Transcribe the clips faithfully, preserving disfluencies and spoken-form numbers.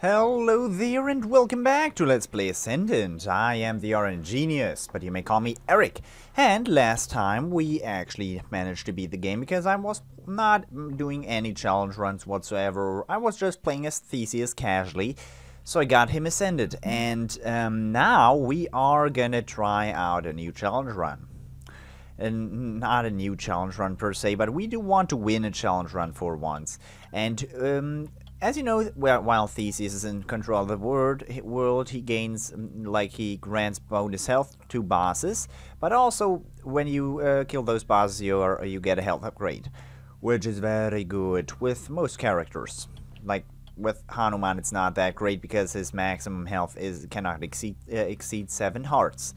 Hello there and welcome back to Let's Play Ascendant. I am the RNGenius, but you may call me Eric. And last time we actually managed to beat the game because I was not doing any challenge runs whatsoever. I was just playing as Theseus casually, so I got him ascended. And um, now we are gonna try out a new challenge run. And not a new challenge run per se, but we do want to win a challenge run for once. And... Um, As you know, while Theseus is in control of the world, he gains, like he grants bonus health to bosses, but also when you uh, kill those bosses you, are, you get a health upgrade, which is very good with most characters. Like with Hanuman it's not that great because his maximum health is cannot exceed, uh, exceed seven hearts.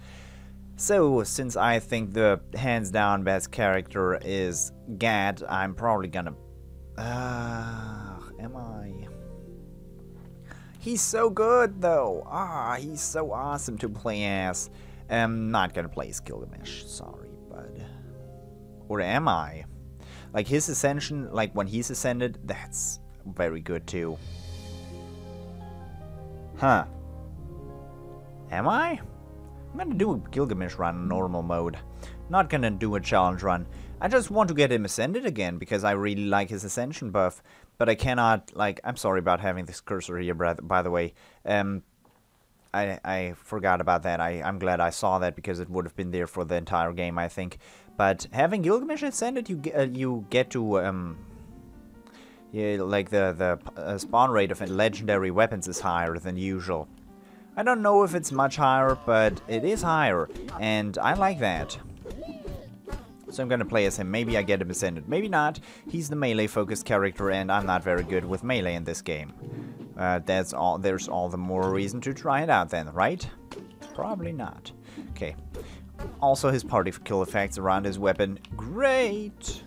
So, since I think the hands down best character is Gad, I'm probably gonna... Uh... Am I? He's so good though. Ah, he's so awesome to play as. I'm not gonna play as Gilgamesh, sorry, bud. Or am I? Like his ascension, like when he's ascended, that's very good too. Huh. Am I? I'm gonna do a Gilgamesh run in normal mode. Not gonna do a challenge run. I just want to get him ascended again because I really like his ascension buff. But I cannot, like, I'm sorry about having this cursor here, by the way. Um, I, I forgot about that. I, I'm glad I saw that because it would have been there for the entire game, I think. But having Gilgamesh ascended, you, uh, you get to, um, yeah, like, the, the uh, spawn rate of legendary weapons is higher than usual. I don't know if it's much higher, but it is higher, and I like that. So I'm gonna play as him. Maybe I get him ascended, maybe not. He's the melee focused character and I'm not very good with melee in this game. Uh, that's all. There's all the more reason to try it out then, right? Probably not. Okay. Also his party kill effects around his weapon. Great!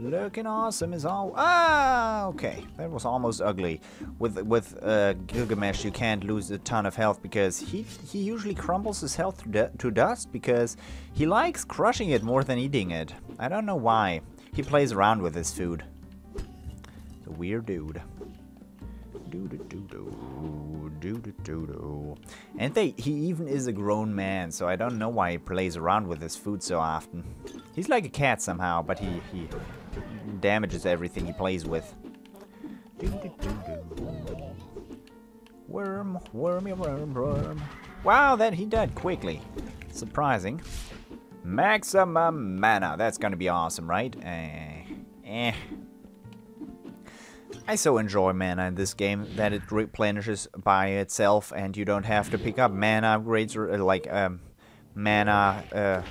Looking awesome is all. Ah! Okay. That was almost ugly. With with uh, Gilgamesh you can't lose a ton of health because he he usually crumbles his health to, du to dust because he likes crushing it more than eating it. I don't know why. He plays around with his food. It's a weird dude. Do do do do do do do do. And they he even is a grown man, so I don't know why he plays around with his food so often. He's like a cat somehow, but he he. damages everything he plays with. Do, do, do, do. Worm, wormy worm, worm. Wow, that he died quickly. Surprising. Maximum mana. That's gonna be awesome, right? Uh, eh. I so enjoy mana in this game that it replenishes by itself, and you don't have to pick up mana upgrades or uh, like um, mana. Uh,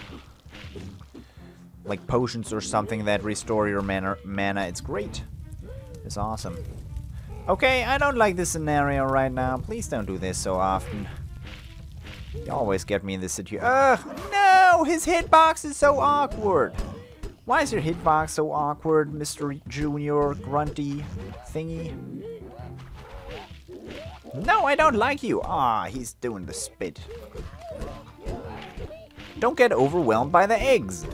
like potions or something that restore your mana, mana. It's great. It's awesome. Okay, I don't like this scenario right now. Please don't do this so often. You always get me in this situation. Ugh, no! His hitbox is so awkward! Why is your hitbox so awkward, Mister Junior Grunty thingy? No, I don't like you! Ah, he's doing the spit. Don't get overwhelmed by the eggs!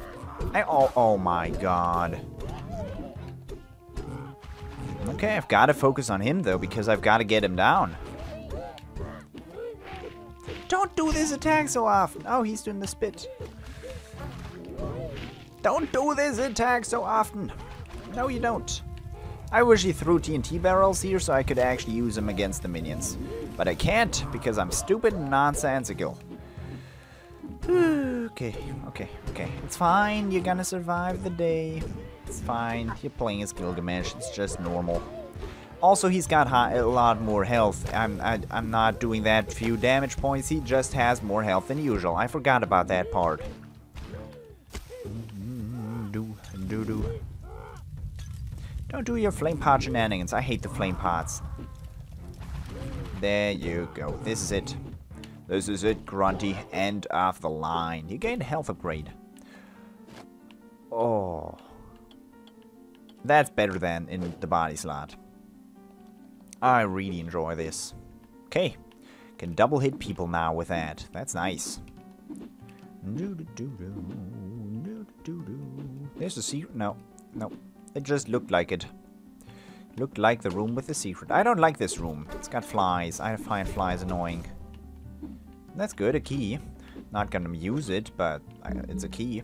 I, oh, oh my god. Okay, I've got to focus on him though, because I've got to get him down. Don't do this attack so often. Oh, he's doing the spit. Don't do this attack so often. No, you don't. I wish he threw T N T barrels here so I could actually use them against the minions. But I can't, because I'm stupid and nonsensical. Okay, okay, okay. It's fine. You're gonna survive the day. It's fine. You're playing as Gilgamesh. It's just normal. Also, he's got high, a lot more health. I'm, I, I'm not doing that few damage points. He just has more health than usual. I forgot about that part. Do, do, do. Don't do your flame pot shenanigans. I hate the flame pots. There you go. This is it. This is it, Grunty. End of the line. You gain a health upgrade. Oh. That's better than in the body slot. I really enjoy this. Okay. Can double hit people now with that. That's nice. There's a secret. No. No. It just looked like it. Looked like the room with the secret. I don't like this room. It's got flies. I find flies annoying. That's good. A key. Not gonna use it, but it's a key.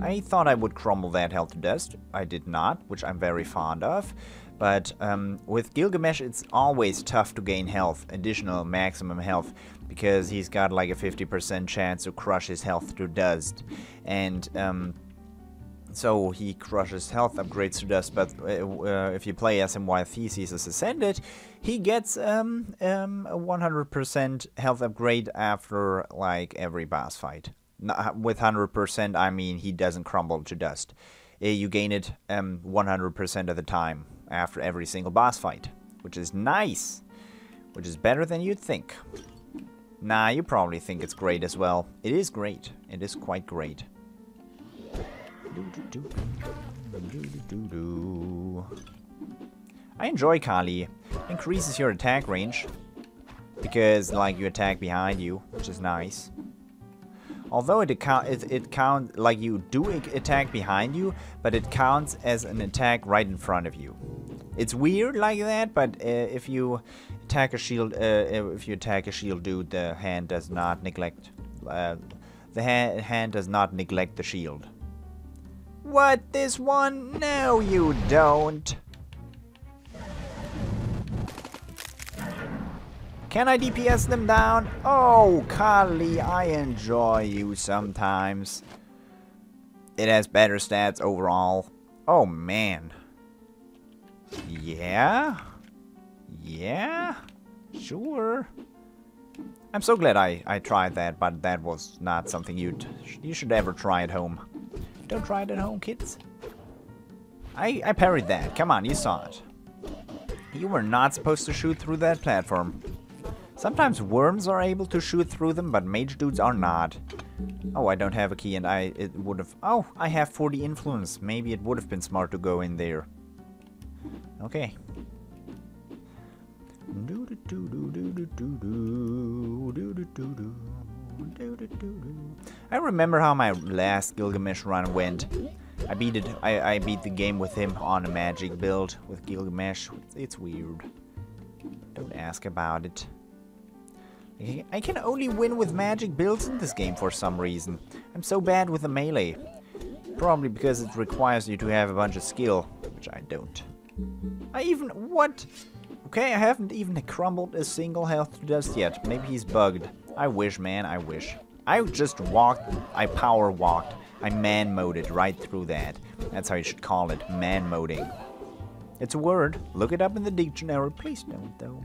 I thought I would crumble that hell to dust. I did not, which I'm very fond of. But um, with Gilgamesh, it's always tough to gain health, additional maximum health, because he's got like a fifty percent chance to crush his health to dust. And um, so he crushes health upgrades to dust, but uh, if you play as him while Theseus is ascended, he gets um, um, a one hundred percent health upgrade after like every boss fight. Not with one hundred percent, I mean he doesn't crumble to dust. You gain it um, one hundred percent of the time after every single boss fight, which is nice, which is better than you'd think. Nah, you probably think it's great as well. It is great. It is quite great. I enjoy Kali. Increases your attack range because, like, you attack behind you, which is nice. Although it it, it counts, like you do attack behind you, but it counts as an attack right in front of you. It's weird like that, but uh, if you attack a shield, uh, if you attack a shield dude, the hand does not neglect, uh, the ha hand does not neglect the shield. What, this one? No, you don't. Can I D P S them down? Oh, Kali, I enjoy you sometimes. It has better stats overall. Oh, man. Yeah? Yeah? Sure. I'm so glad I, I tried that, but that was not something you'd, you should ever try at home. Don't try it at home, kids. I, I parried that. Come on, you saw it. You were not supposed to shoot through that platform. Sometimes worms are able to shoot through them, but mage dudes are not. Oh, I don't have a key and I it would have... Oh, I have forty influence. Maybe it would have been smart to go in there. Okay. I remember how my last Gilgamesh run went. I beat it. I, I beat the game with him on a magic build with Gilgamesh. It's weird. Don't ask about it. I can only win with magic builds in this game for some reason. I'm so bad with the melee. Probably because it requires you to have a bunch of skill, which I don't. I even... what? Okay, I haven't even crumbled a single health to dust yet. Maybe he's bugged. I wish, man, I wish. I just walked, I power walked. I man-moded right through that. That's how you should call it, man-moding. It's a word. Look it up in the dictionary. Please don't, though.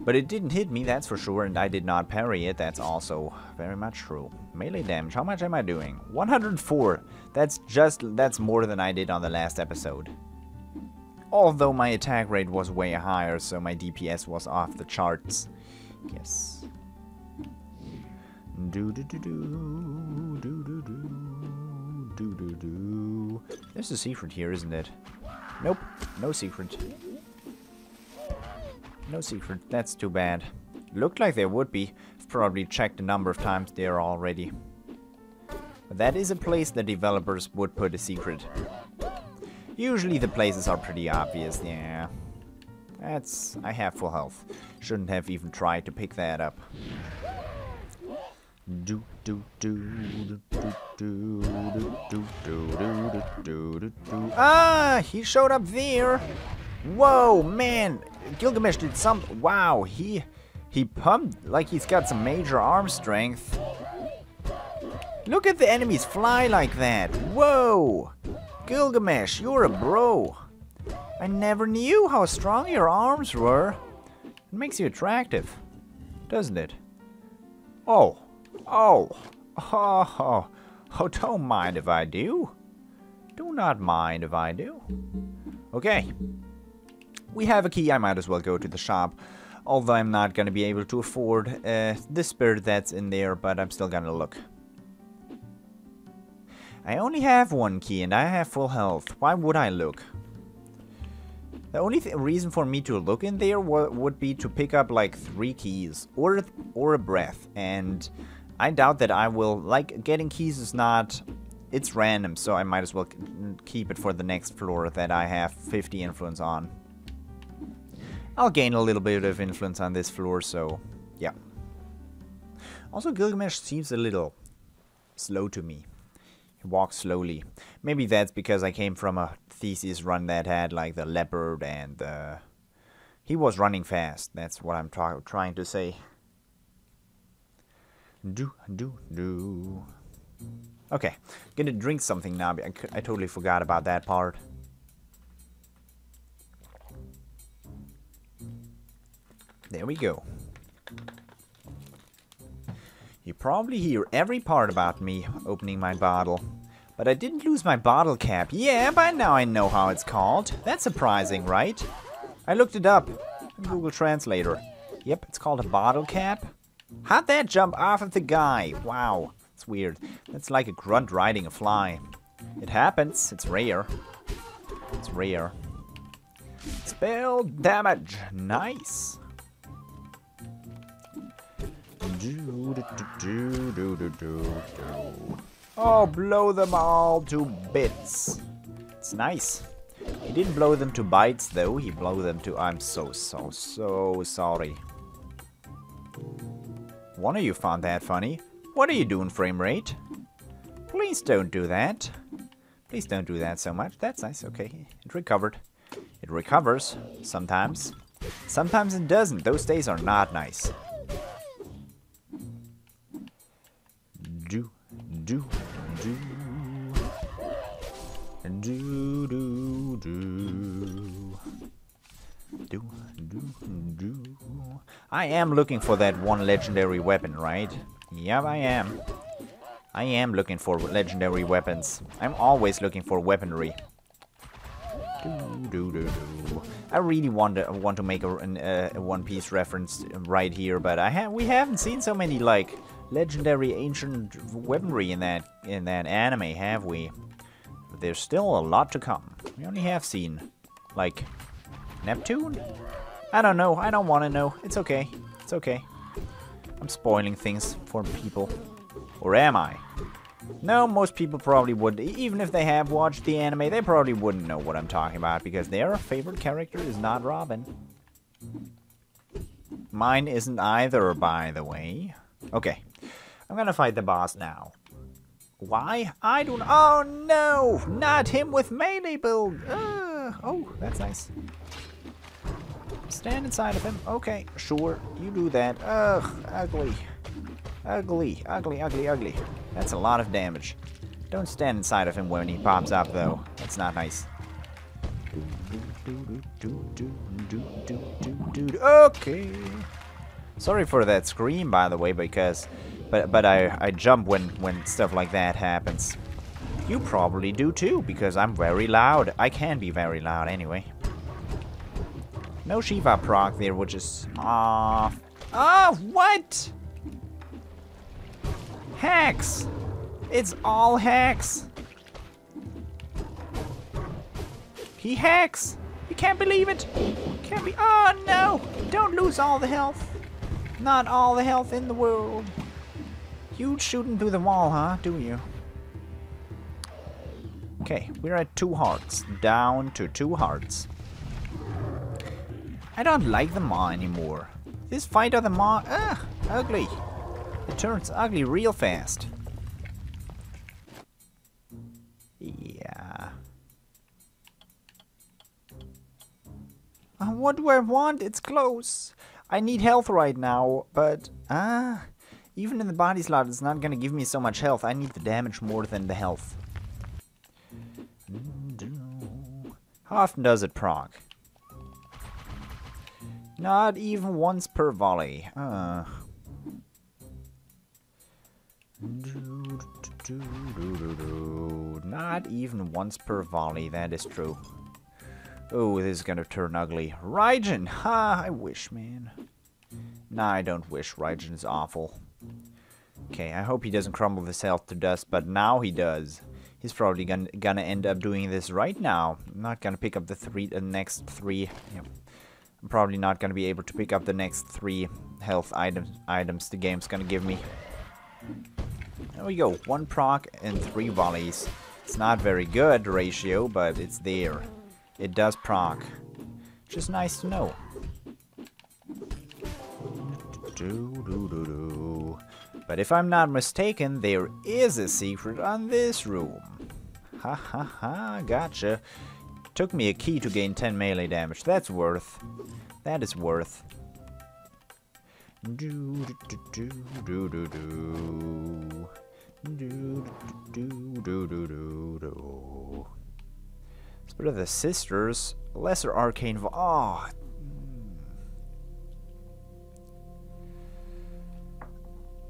But it didn't hit me, that's for sure, and I did not parry it, that's also very much true. Melee damage, how much am I doing? one hundred four! That's just, that's more than I did on the last episode. Although my attack rate was way higher, so my D P S was off the charts. Yes. Do-do-do-do, do-do-do, do-do-do. There's a secret here, isn't it? Nope, no secret. No secret, that's too bad. Looked like there would be. I've probably checked a number of times there already. But that is a place the developers would put a secret. Usually the places are pretty obvious, yeah. That's... I have full health. Shouldn't have even tried to pick that up. Do do do do do do do do do do do. Ah! He showed up there! Whoa, man! Gilgamesh did some... wow, he... he pumped like he's got some major arm strength. Look at the enemies fly like that. Whoa! Gilgamesh, you're a bro. I never knew how strong your arms were. It makes you attractive, doesn't it? Oh. Oh. Oh. Oh, oh don't mind if I do. Do not mind if I do. Okay. We have a key, I might as well go to the shop, although I'm not going to be able to afford uh, the spirit that's in there, but I'm still going to look. I only have one key and I have full health. Why would I look? The only th reason for me to look in there would be to pick up like three keys or, or a breath, and I doubt that I will, like, getting keys is not it's random, so I might as well keep it for the next floor that I have fifty influence on. I'll gain a little bit of influence on this floor, so yeah. Also, Gilgamesh seems a little slow to me. He walks slowly. Maybe that's because I came from a Theseus run that had like the leopard and the... He was running fast, that's what I'm tra trying to say. Do, do, do. Okay, gonna drink something now. I, I totally forgot about that part. There we go. You probably hear every part about me opening my bottle. But I didn't lose my bottle cap. Yeah, by now I know how it's called. That's surprising, right? I looked it up in Google Translator. Yep, it's called a bottle cap. How'd that jump off of the guy? Wow, it's weird. That's like a grunt riding a fly. It happens, it's rare. It's rare. Spell damage, nice. Oh, blow them all to bits. It's nice. He didn't blow them to bites though, he blew them to... I'm so, so, so sorry. One of you found that funny. What are you doing, frame rate? Please don't do that. Please don't do that so much. That's nice, okay. It recovered. It recovers, sometimes. Sometimes it doesn't. Those days are not nice. Do, do, do. Do do do do do do. I am looking for that one legendary weapon, right? Yep, I am. I am looking for legendary weapons. I'm always looking for weaponry. Do do do do. I really want to want to make a, an, uh, a One Piece reference right here, but I have we haven't seen so many like legendary ancient weaponry in that in that anime, have we? There's still a lot to come. We only have seen, like, Neptune? I don't know. I don't want to know. It's okay. It's okay. I'm spoiling things for people. Or am I? No, most people probably would. Even if they have watched the anime, they probably wouldn't know what I'm talking about because their favorite character is not Robin. Mine isn't either, by the way. Okay. I'm gonna fight the boss now. Why? I don't... Oh, no! Not him with melee build! Uh, oh, that's nice. Stand inside of him. Okay, sure. You do that. Ugh, ugly. Ugly, ugly, ugly, ugly. That's a lot of damage. Don't stand inside of him when he pops up, though. That's not nice. Okay. Sorry for that scream, by the way, because... But, but I, I jump when, when stuff like that happens. You probably do too, because I'm very loud. I can be very loud anyway. No Shiva proc there, which is off. Ah, oh, what? Hacks! It's all hacks! He hacks! You can't believe it! Can't be. Oh no! Don't lose all the health! Not all the health in the world! You shooting through the wall, huh? Do you? Okay, we're at two hearts. Down to two hearts. I don't like the Maw anymore. This fight of the Maw... Ugh! Ugly! It turns ugly real fast. Yeah... Uh, what do I want? It's close! I need health right now, but... Ah... Uh, Even in the body slot, it's not gonna give me so much health. I need the damage more than the health. How often does it proc? Not even once per volley. Uh. Not even once per volley, that is true. Oh, this is gonna turn ugly. Raijin! Ha, I wish, man. Nah, I don't wish. Raijin is awful. Okay, I hope he doesn't crumble this health to dust, but now he does. He's probably gonna, gonna end up doing this right now. I'm not gonna pick up the three, the next three. Yep. I'm probably not gonna be able to pick up the next three health items, items the game's gonna give me. There we go, one proc and three volleys. It's not very good ratio, but it's there. It does proc. Which is nice to know. Do, do, do, do. But if I'm not mistaken, there is a secret on this room. Ha ha ha, gotcha. Took me a key to gain ten melee damage. That's worth. That is worth. Do do do do do do do do do do do do do. Spirit of the Sisters, lesser arcane. Oh.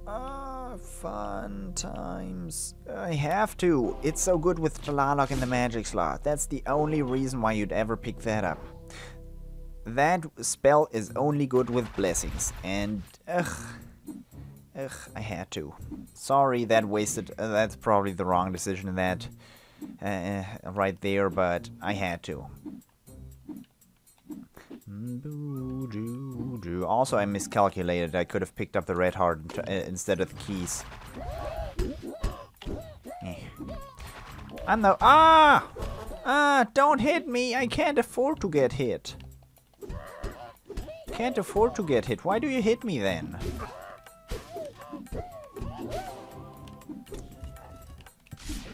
Ah, fun times. I have to. It's so good with Tlaloc in the magic slot. That's the only reason why you'd ever pick that up. That spell is only good with blessings. And ugh, ugh, I had to. Sorry, that wasted. Uh, that's probably the wrong decision in that uh, right there. But I had to. Also, I miscalculated. I could have picked up the red heart instead of the keys. I'm the ah ah! Don't hit me! I can't afford to get hit. Can't afford to get hit. Why do you hit me then?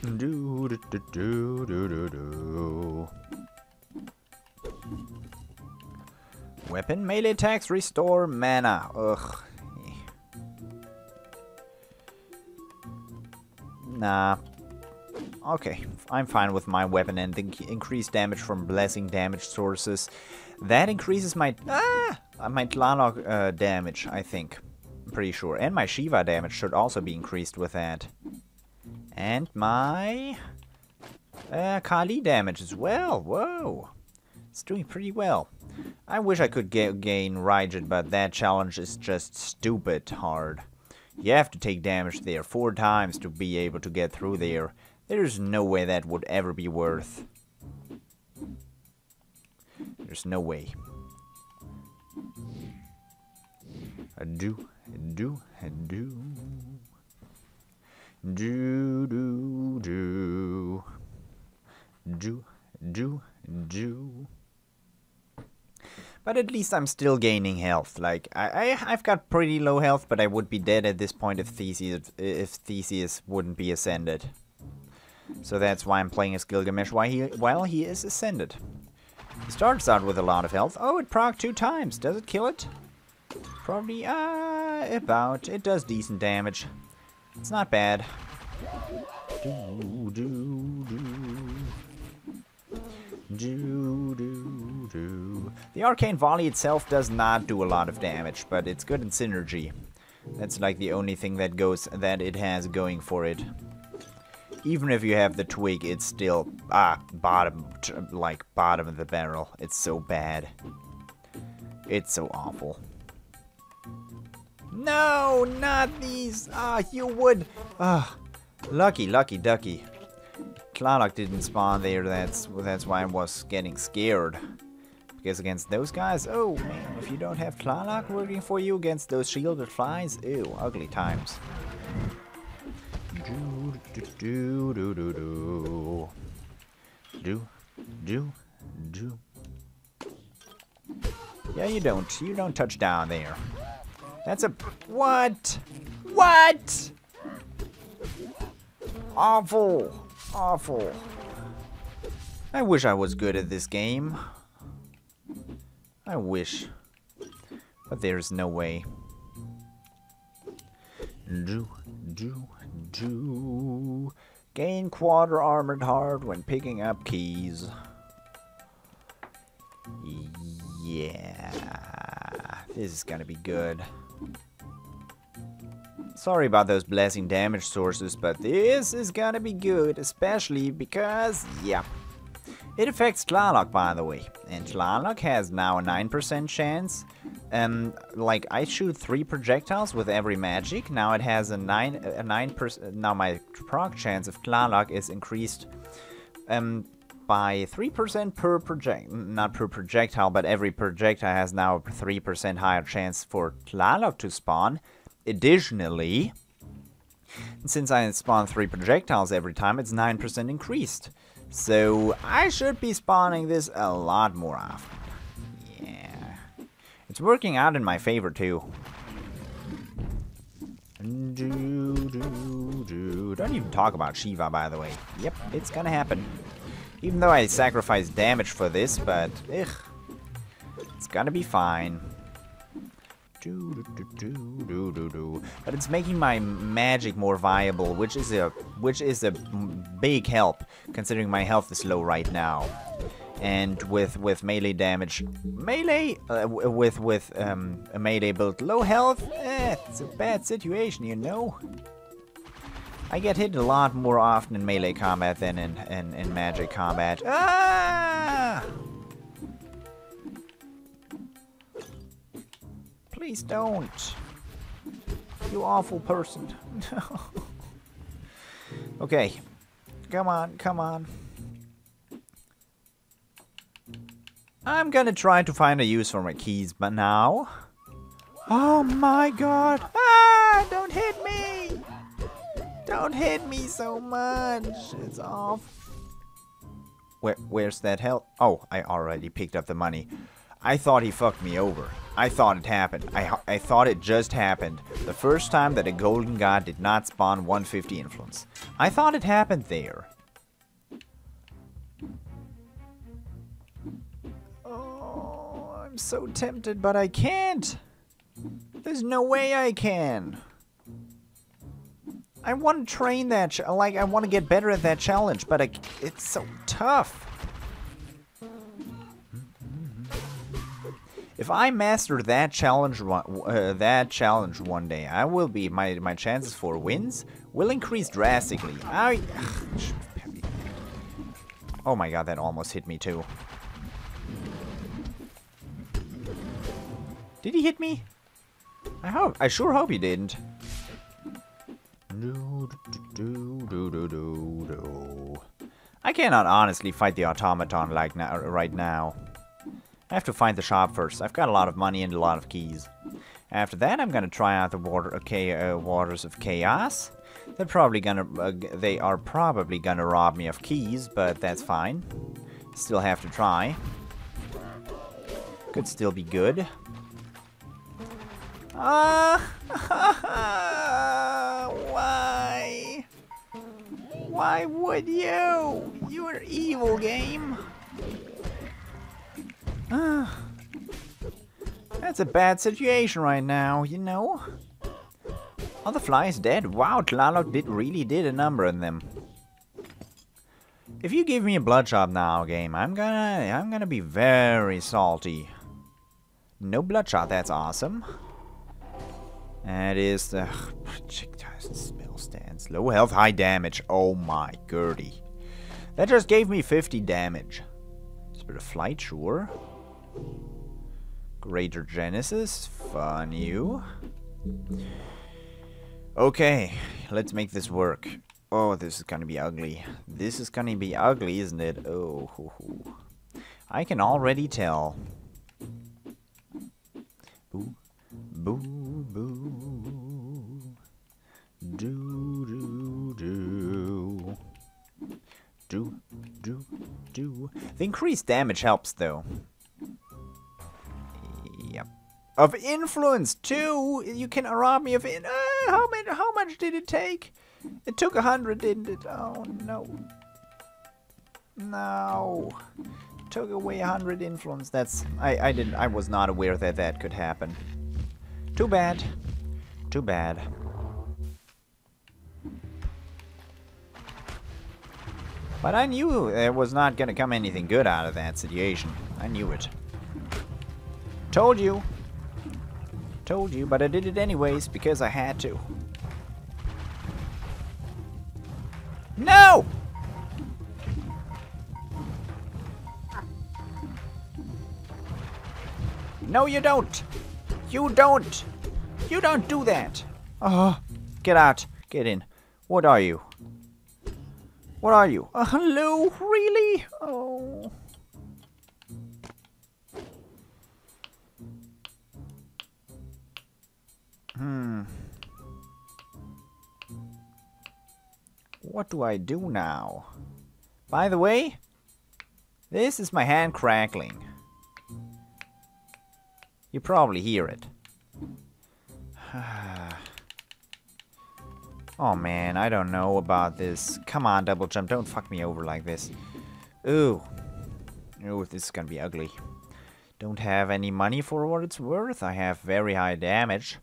Do do do do do do. Weapon melee attacks restore mana. Ugh. Nah. Okay, I'm fine with my weapon and increased damage from blessing damage sources. That increases my ah my Tlaloc uh, damage, I think. I'm pretty sure. And my Shiva damage should also be increased with that. And my uh, Kali damage as well. Whoa. It's doing pretty well. I wish I could get, gain Raijin, but that challenge is just stupid hard. You have to take damage there four times to be able to get through there. There's no way that would ever be worth. There's no way. I do, I do, I do. Do, do, do. Do, do, do. But at least I'm still gaining health. Like I, I, I've got pretty low health, but I would be dead at this point if Theseus, if Theseus wouldn't be ascended. So that's why I'm playing as Gilgamesh while he, while he is ascended. He starts out with a lot of health. Oh, it proc two times. Does it kill it? Probably, uh, about. It does decent damage. It's not bad. Do, do, do. Do, do, do. The arcane volley itself does not do a lot of damage, but it's good in synergy. That's like the only thing that goes that it has going for it. Even if you have the twig, it's still ah bottom like bottom of the barrel. It's so bad. It's so awful. No, not these. Ah, you would. Ah, lucky, lucky, ducky. Klarlock didn't spawn there. That's that's why I was getting scared. Because against those guys, oh man, if you don't have Klarlock working for you against those shielded flies, ew, ugly times. Do do do do do do do do. Yeah, you don't. You don't touch down there. That's a what? What? Awful, awful. I wish I was good at this game. I wish, but there's no way. Do do. Do gain quarter armored heart when picking up keys. Yeah, this is gonna be good. Sorry about those blessing damage sources, but this is gonna be good, especially because, yeah, it affects Tlaloc, by the way, and Tlaloc has now a nine percent chance. Um, like I shoot three projectiles with every magic. Now it has a nine, a nine percent. Now my proc chance of Klarlock is increased, um, by three percent per project. Not per projectile, but every projectile has now a three percent higher chance for Klarlock to spawn. Additionally, And since I spawn three projectiles every time, it's nine percent increased. So I should be spawning this a lot more often. Yeah. It's working out in my favor too. Do, do, do. Don't even talk about Shiva, by the way. Yep, it's gonna happen. Even though I sacrificed damage for this, but ugh, it's gonna be fine. Do, do, do, do, do, do. But it's making my magic more viable, which is a which is a big help considering my health is low right now. And with with melee damage, melee uh, with with um, a melee build, low health. Eh, it's a bad situation, you know. I get hit a lot more often in melee combat than in in, in magic combat. Ah! Please don't, you awful person. Okay, come on, come on. I'm gonna try to find a use for my keys, but now... Oh my god! Ah! Don't hit me! Don't hit me so much! It's off. Where, where's that hell? Oh, I already picked up the money. I thought he fucked me over. I thought it happened. I, I thought it just happened. The first time that a golden god did not spawn one fifty influence. I thought it happened there. I'm so tempted, but I can't. There's no way I can. I want to train that, ch like I want to get better at that challenge, but I c it's so tough. If I master that challenge, uh, that challenge one day, I will be my my chances for wins will increase drastically. I. Oh my god, that almost hit me too. Did he hit me? I hope. I sure hope he didn't. Do, do, do, do, do, do. I cannot honestly fight the automaton like now, right now. I have to find the shop first. I've got a lot of money and a lot of keys. After that, I'm gonna try out the water, okay, uh, waters of chaos. They're probably gonna. Uh, they are probably gonna rob me of keys, but that's fine. Still have to try. Could still be good. Ah! Uh, why? Why would you? You're evil, game. Uh, that's a bad situation right now, you know. Are the flies dead? Wow, Tlaloc did really did a number on them. If you give me a blood job now, game, I'm gonna I'm gonna be very salty. No bloodshot. That's awesome. That is the spell stance. Low health, high damage. Oh my Gertie. That just gave me fifty damage. Spirit of Flight, sure. Greater Genesis, fun you. Okay, let's make this work. Oh, this is gonna be ugly. This is gonna be ugly, isn't it? Oh, hoo, hoo. I can already tell. Ooh. Boo, boo, do, do, do, do, do, do. The increased damage helps, though. Yep. Of influence too. You can rob me of it. Uh, how many, How much did it take? It took a hundred, didn't it? Oh no. No. It took away a hundred influence. That's. I. I didn't. I was not aware that that could happen. Too bad. Too bad. But I knew there was not gonna come anything good out of that situation. I knew it. Told you. Told you, but I did it anyways because I had to. No! No, you don't. You don't! You don't do that! Oh, get out. Get in. What are you? What are you? Uh, hello? Really? Oh. Hmm. What do I do now? By the way, this is my hand crackling. You probably hear it. Oh man, I don't know about this. Come on, double jump, don't fuck me over like this. Ooh. Ooh, this is gonna be ugly. Don't have any money for what it's worth. I have very high damage.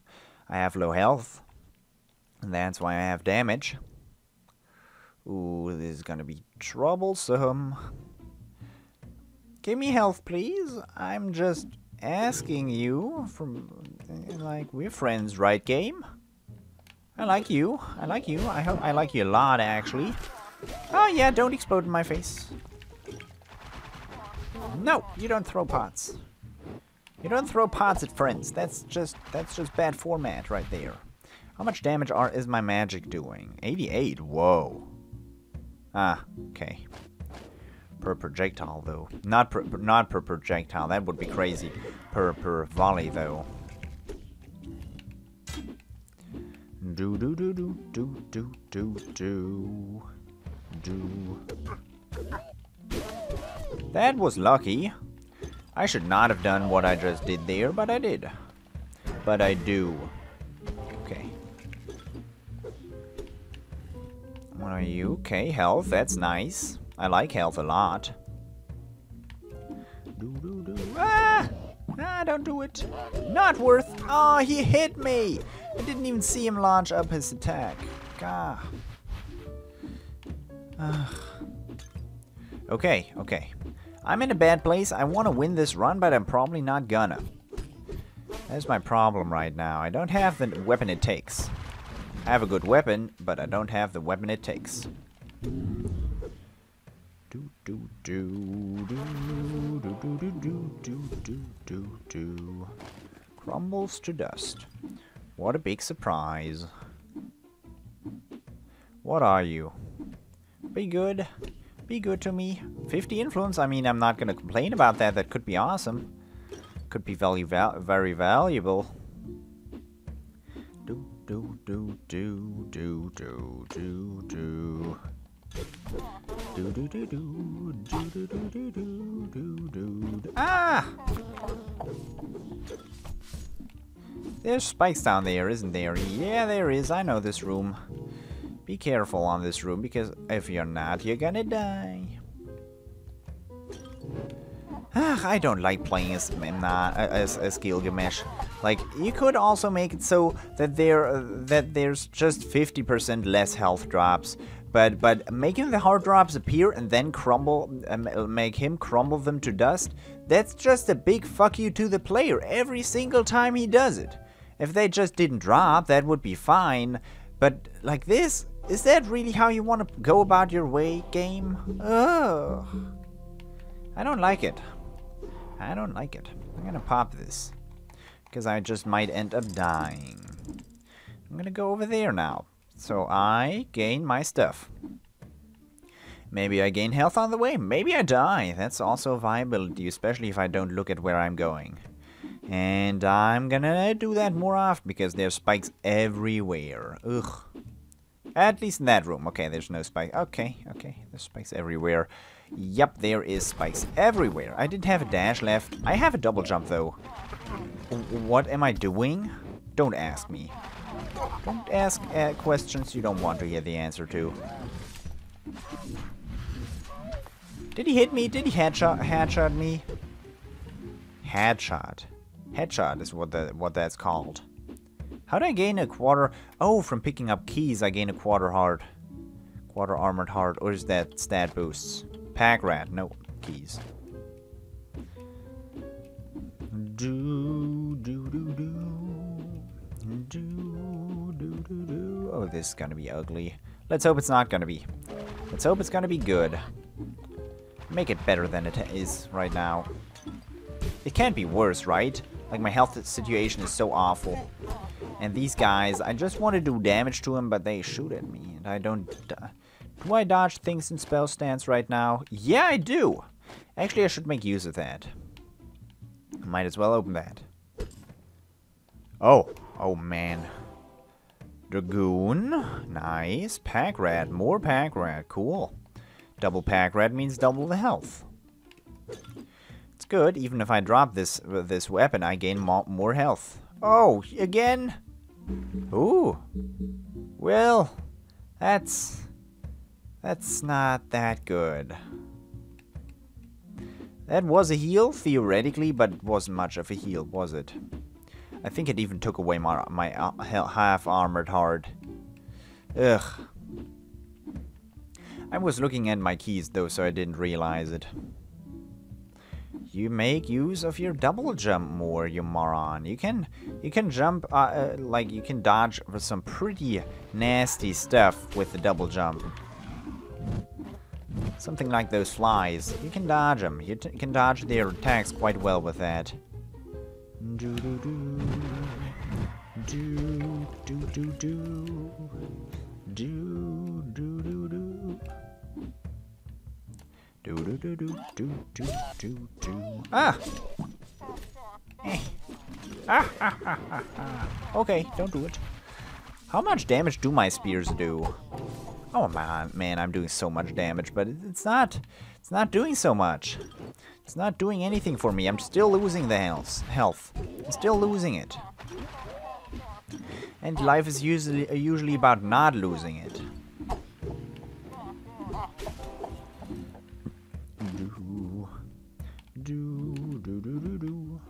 I have low health. And that's why I have damage. Ooh, this is gonna be troublesome. Give me health, please. I'm just asking you from... Like, we're friends, right, game? I like you. I like you. I hope I like you a lot, actually. Oh, yeah, don't explode in my face. No, you don't throw pots. You don't throw pots at friends. That's just that's just bad format right there. How much damage are is my magic doing? eighty-eight. Whoa. Ah, okay. Per projectile though. Not per not per projectile. That would be crazy. Per per volley though. Do do do do do do do do do. That was lucky. I should not have done what I just did there, but I did. But I do. Okay. What are you? Okay, health. That's nice. I like health a lot. Do do do. Ah! Ah, don't do it. Not worth. Oh, he hit me. I didn't even see him launch up his attack. Gah. Ugh. Okay, okay. I'm in a bad place. I want to win this run, but I'm probably not gonna. That's my problem right now. I don't have the weapon it takes. I have a good weapon, but I don't have the weapon it takes. Do do do do do do do do do do do. Crumbles to dust. What a big surprise. What are you? Be good. Be good to me. fifty influence. I mean, I'm not gonna complain about that. That could be awesome. Could be value val very valuable. Do do do do do do do do do do do do do do do do do do. Ah! There's spikes down there, isn't there? Yeah, there is. I know this room. Be careful on this room, because if you're not, you're gonna die. Ah, I don't like playing as Memnon, as, as Gilgamesh. Like, you could also make it so that there uh, that there's just fifty percent less health drops, but but making the hard drops appear and then crumble, uh, make him crumble them to dust. That's just a big fuck you to the player every single time he does it. If they just didn't drop, that would be fine. But like this, is that really how you want to go about your way, game? Oh, I don't like it. I don't like it. I'm gonna pop this, because I just might end up dying. I'm gonna go over there now, so I gain my stuff. Maybe I gain health on the way, maybe I die. That's also a viability, especially if I don't look at where I'm going. And I'm gonna do that more often, because there's spikes everywhere. Ugh. At least in that room. Okay, there's no spike. Okay, okay. There's spikes everywhere. Yup, there is spikes everywhere. I didn't have a dash left. I have a double jump, though. What am I doing? Don't ask me. Don't ask uh, questions you don't want to hear the answer to. Did he hit me? Did he headshot, headshot me? Headshot. Headshot is what the, what that's called. How do I gain a quarter? Oh, from picking up keys, I gain a quarter heart. Quarter armored heart. Or is that stat boosts? Pack rat. No, keys. Do, do, do, do. Do, do, do, do. Oh, this is gonna be ugly. Let's hope it's not gonna be. Let's hope it's gonna be good. Make it better than it is right now. It can't be worse, right? Like, my health situation is so awful. And these guys, I just want to do damage to them, but they shoot at me. And I don't... Uh, do I dodge things in spell stance right now? Yeah, I do! Actually, I should make use of that. I might as well open that. Oh. Oh, man. Dragoon. Nice. Pack rat. More pack rat. Cool. Double pack rat means double the health. It's good. Even if I drop this uh, this weapon, I gain mo more health. Oh, again? Ooh. Well, that's... That's not that good. That was a heal, theoretically, but it wasn't much of a heal, was it? I think it even took away my, my uh, half-armored heart. Ugh. I was looking at my keys, though, so I didn't realize it. You make use of your double jump more, you moron. You can, you can jump, uh, uh, like, you can dodge for some pretty nasty stuff with the double jump. Something like those flies. You can dodge them. You t can dodge their attacks quite well with that. Do, do, do. Do, do, do, do. Do, do, do, do. Do, do, do, do, do, do, do, do. Ah! Eh. Ah, ah, ah, ah, ah. Okay, don't do it. How much damage do my spears do? Oh man, man, I'm doing so much damage, but it's not, it's not doing so much. It's not doing anything for me. I'm still losing the health. Health. I'm still losing it. And life is usually usually about not losing it. Do, do, do, do, do, do.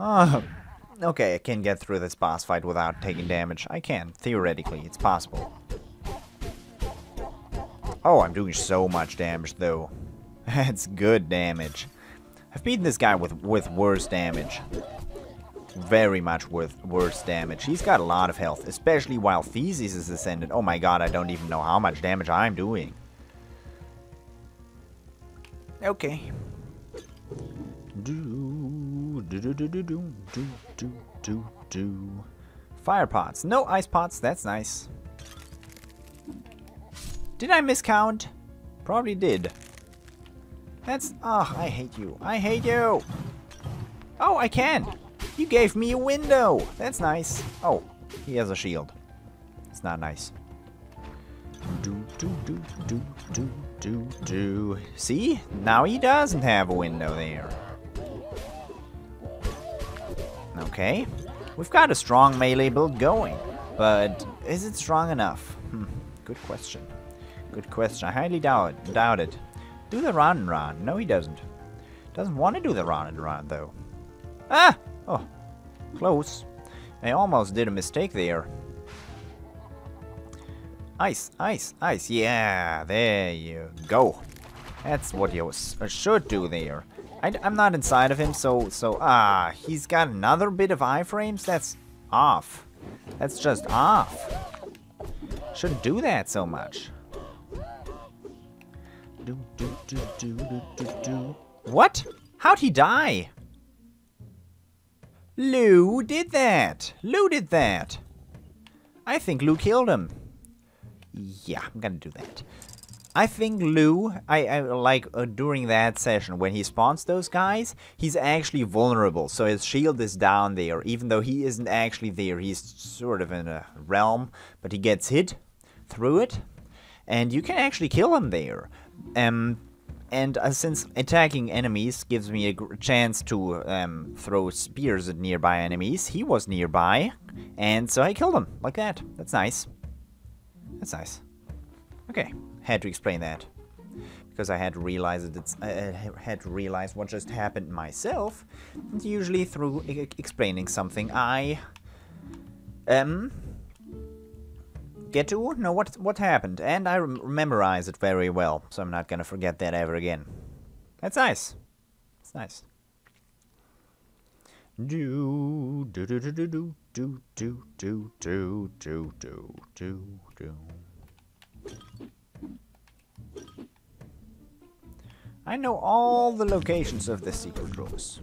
Oh, okay, I can get through this boss fight without taking damage. I can, theoretically. It's possible. Oh, I'm doing so much damage, though. That's good damage. I've beaten this guy with, with worse damage. Very much with worse damage. He's got a lot of health, especially while Theseus is ascended. Oh my god, I don't even know how much damage I'm doing. Okay. Do, do, do, do, do, do, do, do, do. Fire pots. No ice pots, that's nice. Did I miscount? Probably did. That's... Ah, oh, I hate you. I hate you! Oh, I can! You gave me a window! That's nice. Oh, he has a shield. It's not nice. Do, do, do, do, do, do, do. See? Now he doesn't have a window there. Okay. We've got a strong melee build going. But is it strong enough? Hmm. Good question. Good question. I highly doubt, doubt it. Do the round and round. No, he doesn't. Doesn't want to do the round and round, though. Ah! Oh. Close. I almost did a mistake there. Ice, ice, ice. Yeah, there you go. That's what you should do there. I, I'm not inside of him, so... so ah, he's got another bit of iframes? That's off. That's just off. Shouldn't do that so much. Do, do, do, do, do, do, do. What? How'd he die? Lugh did that. Lugh did that. I think Lugh killed him. Yeah, I'm gonna do that. I think Lugh, I, I like uh, during that session when he spawns those guys, he's actually vulnerable. So his shield is down there, even though he isn't actually there. He's sort of in a realm, but he gets hit through it, and you can actually kill him there. Um, and uh, since attacking enemies gives me a gr chance to um, throw spears at nearby enemies, he was nearby, and so I killed him, like that. That's nice. That's nice. Okay, had to explain that. Because I had to realize it, it's, I had to realize what just happened myself, and usually through e explaining something I... Um... get to know what what happened, and I memorize it very well, so I'm not gonna forget that ever again. That's nice. It's nice. Do do do do do do do do do do do do do do. I know all the locations of the secret rooms.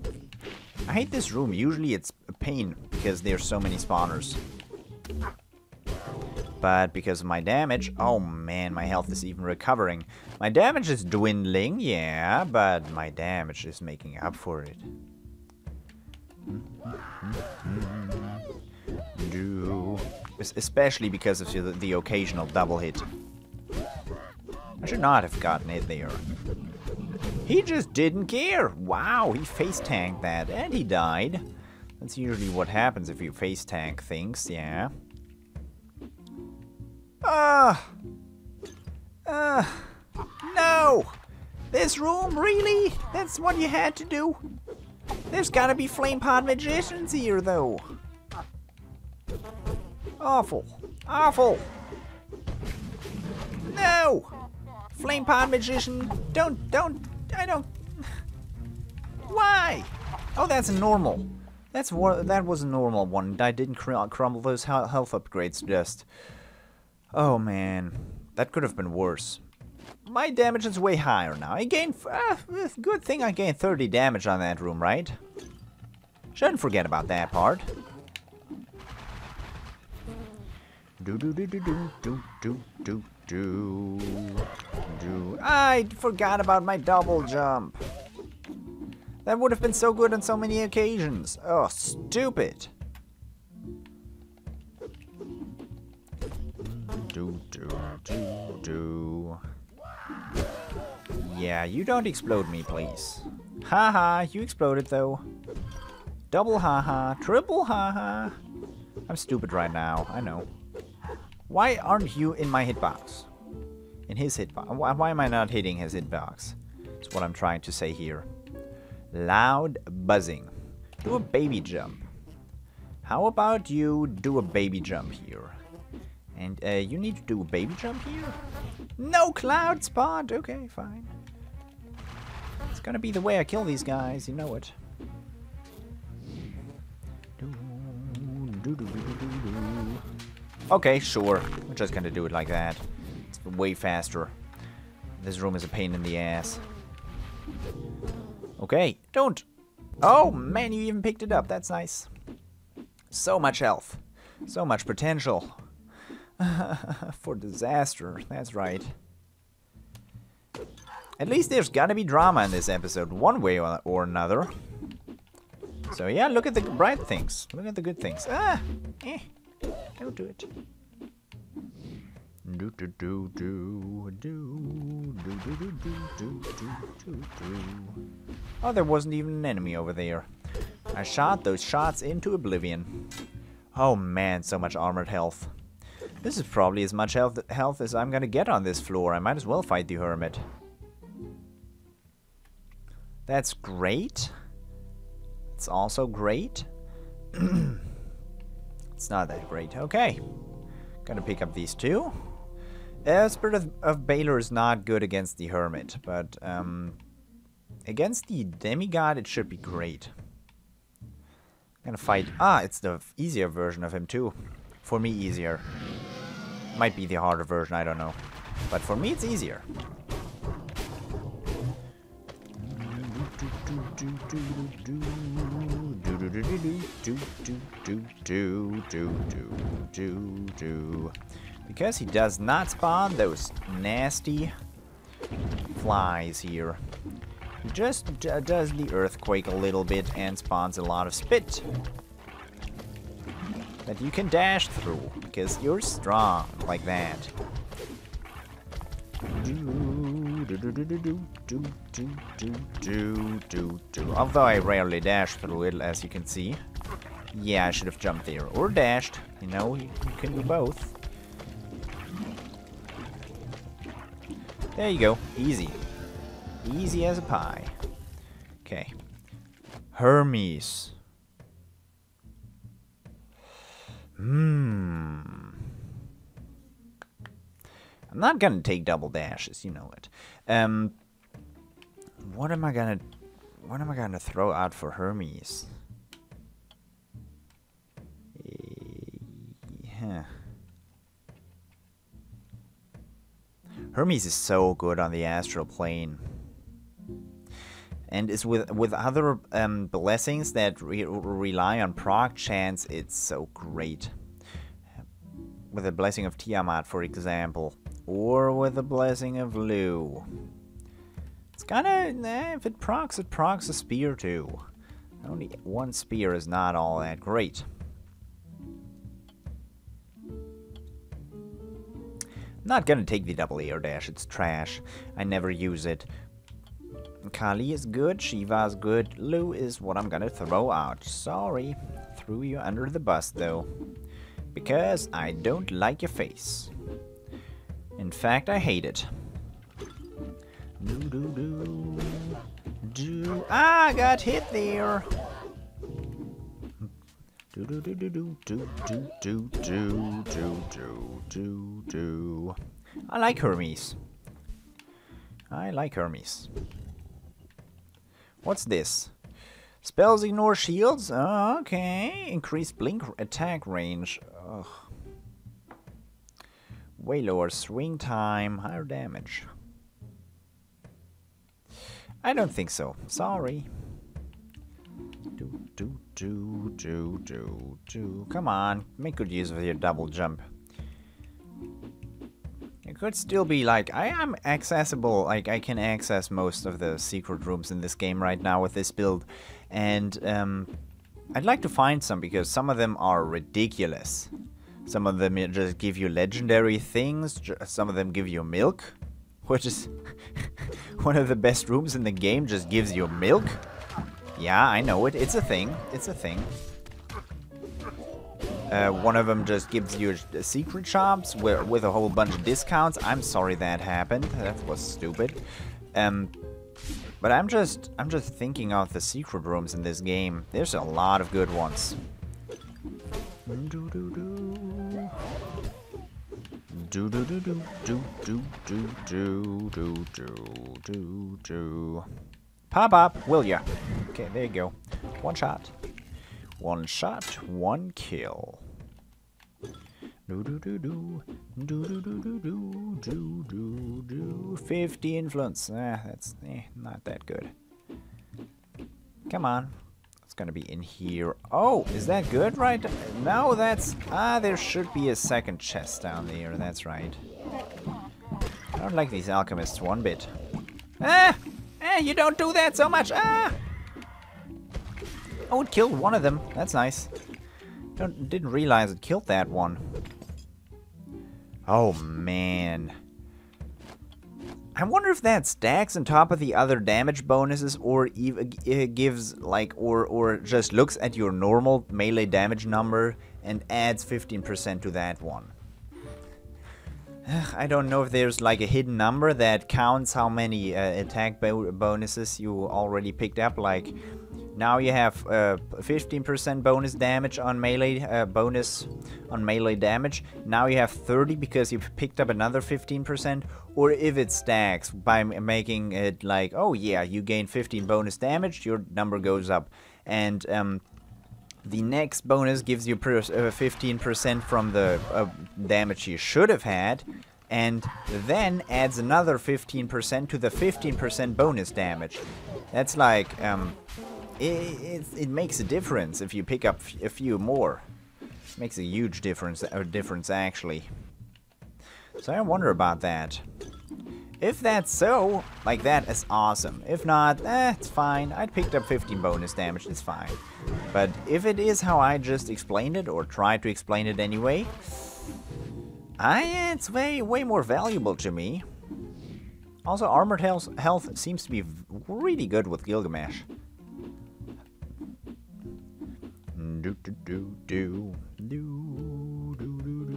I hate this room. Usually it's a pain because there's so many spawners. But because of my damage, oh man, my health is even recovering. My damage is dwindling, yeah, but my damage is making up for it. Do, especially because of the, the occasional double hit. I should not have gotten it there. He just didn't care. Wow, he face tanked that and he died. That's usually what happens if you face tank things, yeah. Ah! Uh, uh, no! This room, really? That's what you had to do? There's gotta be flame pod magicians here, though. Awful. Awful! No! Flame pod magician, don't, don't, I don't... Why? Oh, that's normal. That's what, that was a normal one. I didn't cr crumble those health upgrades just. Oh man, that could have been worse. My damage is way higher now. I gained, uh, good thing I gained thirty damage on that room, right? Shouldn't forget about that part. Do do do do do do do do do do. I forgot about my double jump. That would have been so good on so many occasions. Oh, stupid. Do, do, do, do. Yeah, you don't explode me, please. Haha, -ha, you exploded though. Double haha, -ha, triple haha. -ha. I'm stupid right now, I know. Why aren't you in my hitbox? In his hitbox. Why, why am I not hitting his hitbox? That's what I'm trying to say here. Loud buzzing. Do a baby jump. How about you do a baby jump here? And uh, you need to do a baby jump here? No cloud spot! Okay, fine. It's gonna be the way I kill these guys, you know it. Okay, sure. We're just gonna do it like that. It's way faster. This room is a pain in the ass. Okay, don't. Oh man, you even picked it up. That's nice. So much health. So much potential. For disaster. That's right. At least there's gotta be drama in this episode, one way or, or another. So yeah, look at the bright things. Look at the good things. Ah! Eh. Don't do it. Do do do do do do do do do do do do. Oh, there wasn't even an enemy over there. I shot those shots into oblivion. Oh man, so much armored health. This is probably as much health health as I'm gonna get on this floor. I might as well fight the hermit. That's great. It's also great. It's not that great. Okay, gonna pick up these two. Uh, Spirit of, of Balor is not good against the Hermit, but um, against the Demigod it should be great. I'm gonna fight... Ah, it's the easier version of him too. For me, easier. Might be the harder version, I don't know. But for me, it's easier. Because he does not spawn those nasty flies here. He just d does the earthquake a little bit and spawns a lot of spit that you can dash through because you're strong like that. Although I rarely dash through it, as you can see. Yeah, I should have jumped there or dashed. You know, you can do both. There you go. Easy. Easy as a pie. Okay. Hermes. Hmm. I'm not gonna take double dashes, you know it. Um, what am I gonna, what am I gonna throw out for Hermes? Huh. Hermes is so good on the astral plane, and is with with other um, blessings that re rely on proc chance. It's so great. With the blessing of Tiamat, for example, or with the blessing of Lugh. It's kinda, nah, if it procs, it procs a spear too. Only one spear is not all that great. Not gonna take the double air dash, it's trash. I never use it. Kali is good, Shiva is good, Lugh is what I'm gonna throw out. Sorry, threw you under the bus though. Because I don't like your face. In fact, I hate it. Do, do, do, do. Ah, I got hit there. Do, do, do, do, do, do, do, do, do, do, do, do. I like Hermes. I like Hermes. What's this? Spells ignore shields? Oh, okay. Increased blink attack range. Ugh. Way lower swing time, higher damage. I don't think so. Sorry. Do, do, do, do, do, do. Come on. Make good use of your double jump. It could still be like, I am accessible, like I can access most of the secret rooms in this game right now with this build. And um, I'd like to find some, because some of them are ridiculous. Some of them just give you legendary things, some of them give you milk. Which is one of the best rooms in the game, just gives you milk. Yeah, I know it, it's a thing, it's a thing. Uh, one of them just gives you uh, secret shops where, with a whole bunch of discounts. I'm sorry that happened. That was stupid. Um, but I'm just I'm just thinking of the secret rooms in this game. There's a lot of good ones. Pop up, will ya? Okay, there you go. One shot. One shot, one kill. Do do do do do do do do do do do do. Fifty influence. Ah, that's eh, not that good. Come on, it's gonna be in here. Oh, is that good? Right? No, that's ah. There should be a second chest down there. That's right. I don't like these alchemists one bit. Ah, ah! You don't do that so much. Ah. Oh, it killed one of them. That's nice. Don't, didn't realize it killed that one. Oh, man. I wonder if that stacks on top of the other damage bonuses, or ev gives, like, or, or just looks at your normal melee damage number and adds fifteen percent to that one. I don't know if there's like a hidden number that counts how many uh, attack bo bonuses you already picked up. Like, now you have uh, fifteen percent bonus damage on melee uh, bonus on melee damage. Now you have thirty because you picked up another fifteen percent. Or if it stacks by making it like, oh yeah, you gain fifteen bonus damage, your number goes up, and um, the next bonus gives you fifteen percent from the uh, damage you should have had, and then adds another fifteen percent to the fifteen percent bonus damage. That's like, um, it, it, it makes a difference if you pick up a few more. It makes a huge difference, or difference actually. So I wonder about that. If that's so, like, that is awesome. If not, eh, it's fine. I picked up fifteen bonus damage, it's fine. But if it is how I just explained it, or tried to explain it anyway, I, it's way, way more valuable to me. Also, armored health, health seems to be really good with Gilgamesh. Do, do, do, do, do, do, do, do.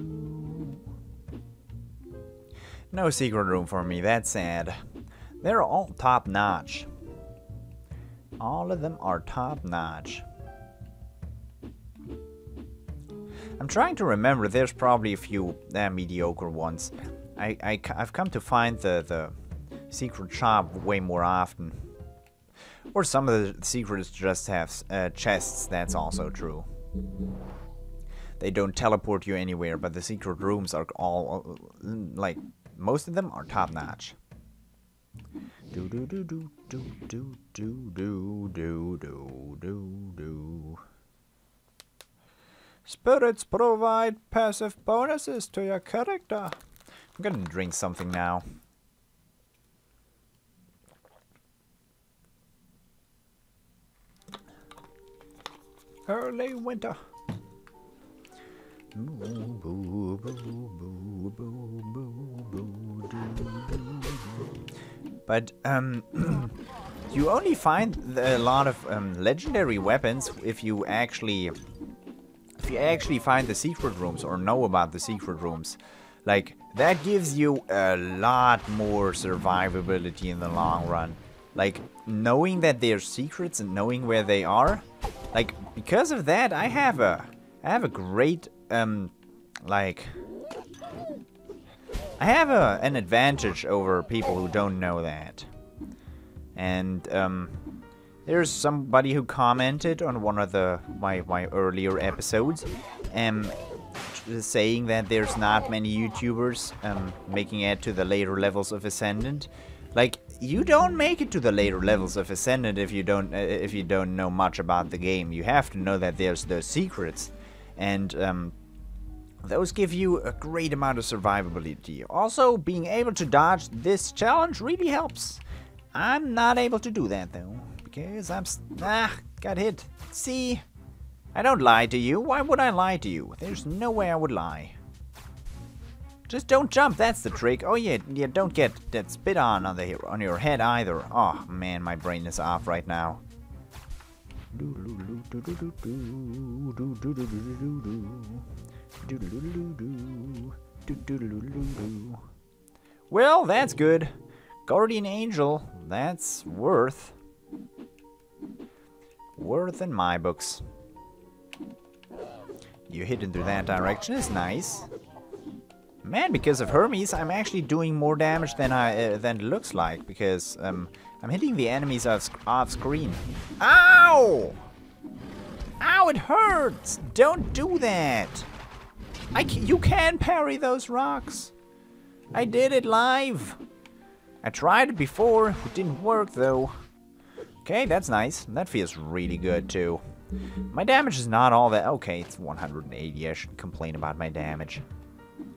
No secret room for me, that's sad. They're all top-notch. All of them are top-notch. I'm trying to remember, there's probably a few uh, mediocre ones. I, I, I've come to find the, the secret shop way more often. Or some of the secrets just have uh, chests, that's also true. They don't teleport you anywhere, but the secret rooms are all, like, most of them are top-notch. Do do do do do do do do do do do do. Spirits provide passive bonuses to your character. I'm gonna drink something now. Early winter. But um, you only find a lot of um, legendary weapons if you actually, if you actually find the secret rooms or know about the secret rooms. Like, that gives you a lot more survivability in the long run. Like, knowing that they're secrets and knowing where they are. Like, because of that, I have a, I have a great, um, like, I have a, an advantage over people who don't know that. And, um, there's somebody who commented on one of the, my, my earlier episodes, um, saying that there's not many YouTubers, um, making it to the later levels of Ascendant. Like, you don't make it to the later levels of Ascendant if you don't uh, if you don't know much about the game. You have to know that there's those secrets, and um, those give you a great amount of survivability. Also, being able to dodge this challenge really helps. I'm not able to do that though, because I'm ah got hit. See, I don't lie to you. Why would I lie to you? There's no way I would lie. Just don't jump, that's the trick. Oh yeah, yeah, don't get that spit on on, the, on your head either. Oh man, my brain is off right now. Well, that's good. Guardian Angel, that's worth. Worth in my books. You hit into that direction, it's nice. Man, because of Hermes, I'm actually doing more damage than I uh, than it looks like, because um, I'm hitting the enemies off, sc off screen. Ow! Ow, it hurts! Don't do that! I c you can parry those rocks! I did it live! I tried it before, it didn't work though. Okay, that's nice. That feels really good too. My damage is not all that... Okay, it's one hundred eighty, I should complain about my damage.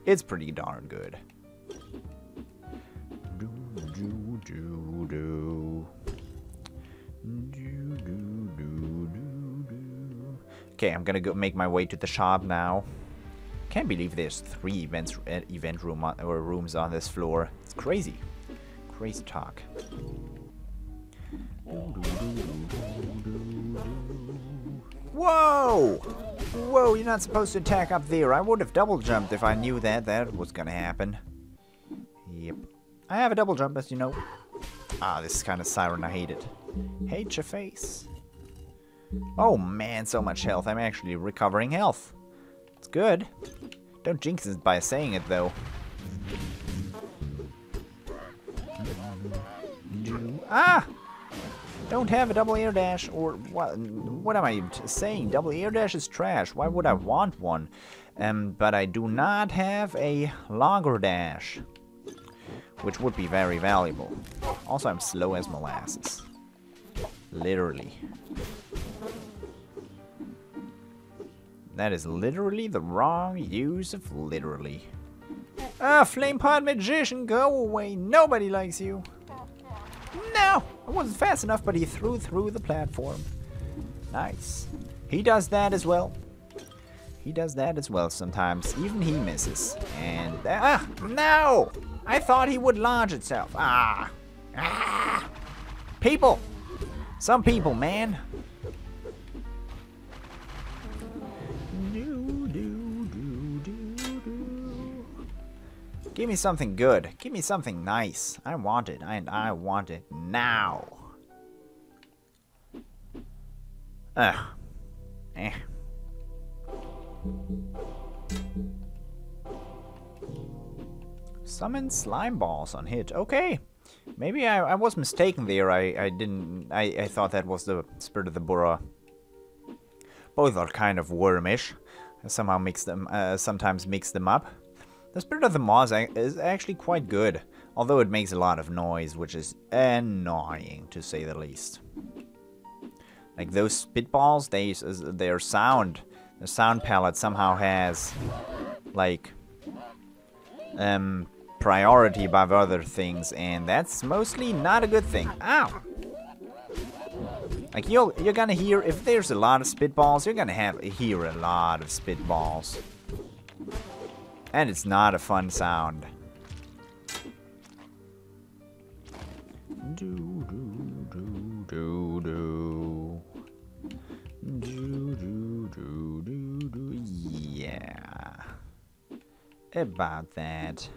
It's pretty darn good. Okay, I'm gonna go make my way to the shop now. Can't believe there's three events, event room on, or rooms on this floor. It's crazy, crazy talk. Whoa! Whoa, you're not supposed to attack up there. I would have double jumped if I knew that that was gonna happen. Yep. I have a double jump, as you know. Ah, this is kind of siren. I hate it. Hate your face. Oh man, so much health. I'm actually recovering health. It's good. Don't jinx it by saying it, though. Ah! Don't have a double air dash, or what? What am I saying? Double air dash is trash. Why would I want one? Um, but I do not have a longer dash, which would be very valuable. Also, I'm slow as molasses, literally. That is literally the wrong use of literally. Ah, flame pod magician, go away! Nobody likes you. No! I wasn't fast enough, but he threw through the platform. Nice. He does that as well. He does that as well sometimes. Even he misses. And... Ah! No! I thought he would launch itself. Ah! Ah! People! Some people, man. Give me something good. Give me something nice. I want it. I, I want it now. Ugh. Eh. Summon slime balls on hit. Okay. Maybe I, I was mistaken there. I, I didn't... I, I thought that was the Spirit of the Burra. Both are kind of wormish. I somehow mix them... Uh, sometimes mix them up. The Spirit of the Maw is actually quite good, although it makes a lot of noise, which is annoying, to say the least. Like, those spitballs, they, their sound, the sound palette somehow has, like, um, priority above other things, and that's mostly not a good thing. Ow! Like, you'll, you're gonna hear, if there's a lot of spitballs, you're gonna have hear a lot of spitballs. And it's not a fun sound. Do, do, do, do, do. Do, do, do, do, do. Yeah. About that.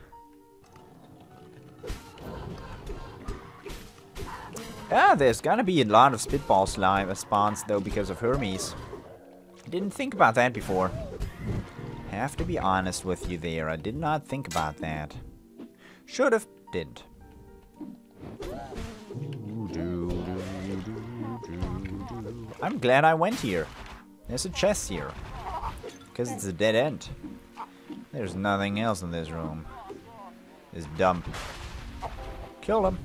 Ah, there's gonna be a lot of spitball slime spawns though because of Hermes. I didn't think about that before. Have to be honest with you there, I did not think about that. Should have didn't. I'm glad I went here. There's a chest here. Because it's a dead end. There's nothing else in this room. This dump. Kill him.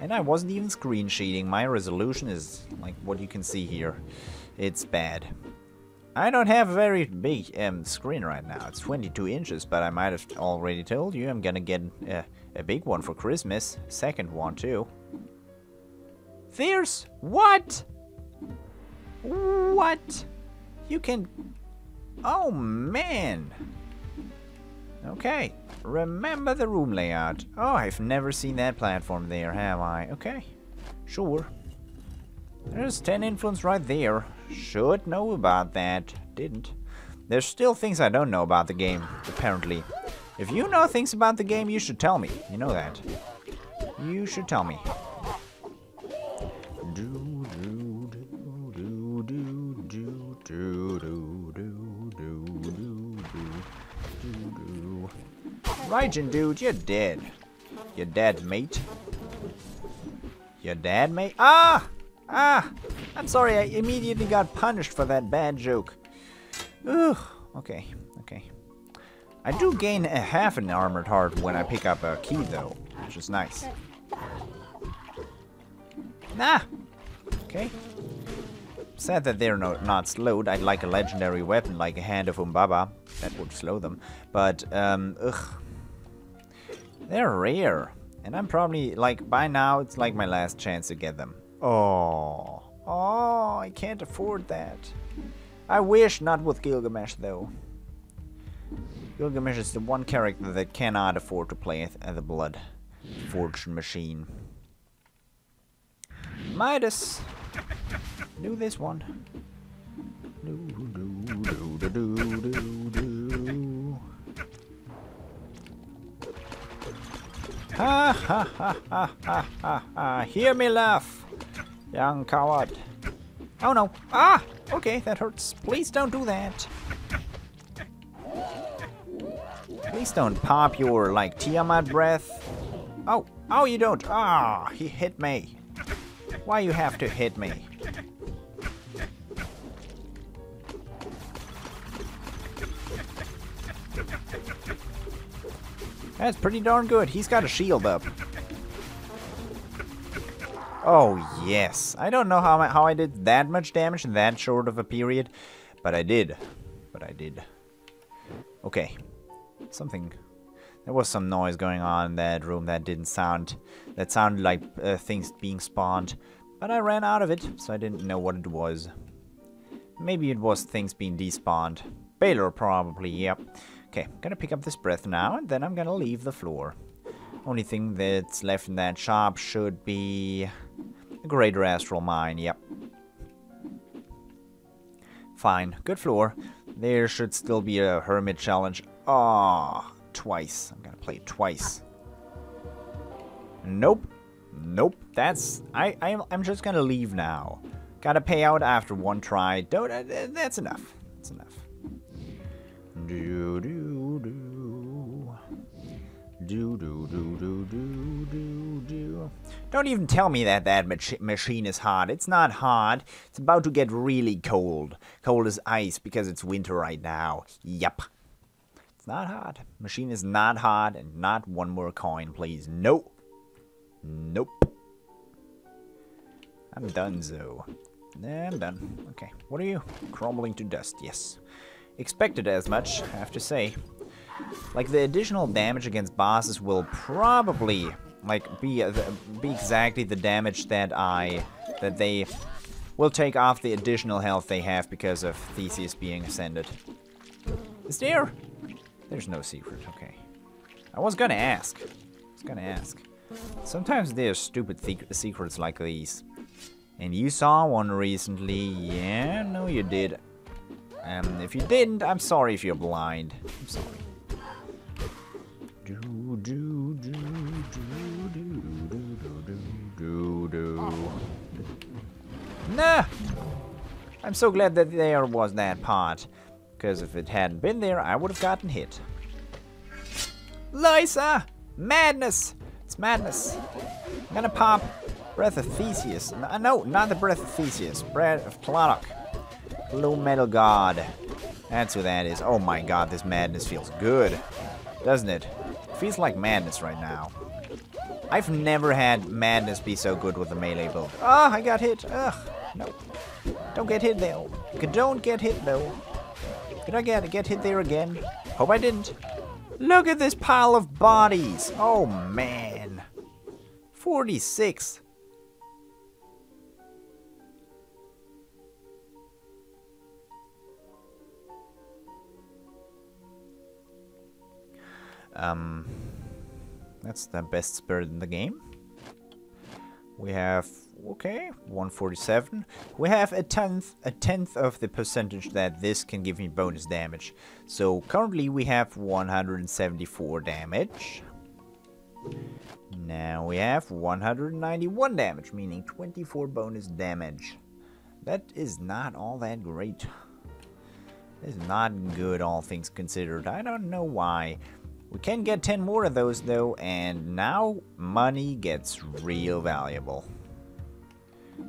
And I wasn't even screen sheeting. My resolution is like what you can see here. It's bad. I don't have a very big um, screen right now. It's twenty-two inches, but I might have already told you I'm gonna get uh, a big one for Christmas. Second one too. There's what? What? You can... Oh man! Okay, remember the room layout. Oh, I've never seen that platform there, have I? Okay, sure. There's ten influence right there. Should know about that. Didn't. There's still things I don't know about the game, apparently. If you know things about the game, you should tell me. You know that. You should tell me. Do, do, do, do, do, do, do, do, do, do, do, do. Raijin, dude, you're dead. You're dead, mate. You're dead, mate. Ah! Ah! I'm sorry, I immediately got punished for that bad joke. Ugh. Okay, okay. I do gain a half an armored heart when I pick up a key, though, which is nice. Nah! Okay. Sad that they're no, not slowed. I'd like a legendary weapon like a Hand of Humbaba. That would slow them. But, um, ugh. They're rare. And I'm probably, like, by now, it's like my last chance to get them. Oh, oh, I can't afford that. I wish, not with Gilgamesh though. Gilgamesh is the one character that cannot afford to play at the blood fortune machine. Midas, do this one. Do, do, do, do, do, do. Ha ha ha ha ha ha ha! Hear me laugh. Young coward. Oh no. Ah! Okay, that hurts. Please don't do that. Please don't pop your, like, Tiamat breath. Oh. Oh, you don't. Ah, he hit me. Why you have to hit me? That's pretty darn good. He's got a shield up. Oh, yes. I don't know how I, how I did that much damage in that short of a period, but I did. But I did. Okay. Something... There was some noise going on in that room that didn't sound... That sounded like uh, things being spawned, but I ran out of it, so I didn't know what it was. Maybe it was things being despawned. Balor probably, yep. Okay, I'm gonna pick up this breath now, and then I'm gonna leave the floor. Only thing that's left in that shop should be a Greater Astral Mine, yep. Fine, good floor. There should still be a Hermit Challenge. Ah, twice. I'm gonna play it twice. Nope. Nope. That's... I, I'm, I'm just gonna leave now. Gotta pay out after one try. Don't... Uh, that's enough. That's enough. Do, do, do. Do, do, do, do, do, do, do. Don't even tell me that that mach machine is hot. It's not hot. It's about to get really cold. Cold as ice because it's winter right now. Yep. It's not hot. Machine is not hot, and not one more coin, please. Nope. Nope. I'm done, so. I'm done. Okay. What are you? Crumbling to dust. Yes. Expected as much, I have to say. Like, the additional damage against bosses will probably, like, be uh, be exactly the damage that I, that they will take off the additional health they have because of Theseus being ascended. Is there? There's no secret, okay. I was gonna ask. I was gonna ask. Sometimes there's stupid secrets like these. And you saw one recently, yeah? No, you did. Um, if you didn't, I'm sorry if you're blind. I'm sorry. Do, do, do, do, do, do, do, do. Nah! I'm so glad that there was that part. Because if it hadn't been there, I would have gotten hit. Lysa! Madness! It's madness. I'm gonna pop Breath of Theseus. No, no, not the Breath of Theseus. Breath of Tlaloc. Blue Metal God. That's who that is. Oh my god, this madness feels good. Doesn't it? It feels like madness right now. I've never had madness be so good with a melee build. Ah, oh, I got hit. Ugh. No. Don't get hit though. Don't get hit though. Did I get, get hit there again? Hope I didn't. Look at this pile of bodies. Oh man. forty-six. Um, that's the best spirit in the game. We have, okay, one forty-seven. We have a tenth, a tenth of the percentage that this can give me bonus damage. So currently we have one hundred seventy-four damage. Now we have one hundred ninety-one damage, meaning twenty-four bonus damage. That is not all that great. This is not good, all things considered. I don't know why. We can get ten more of those though, and now money gets real valuable.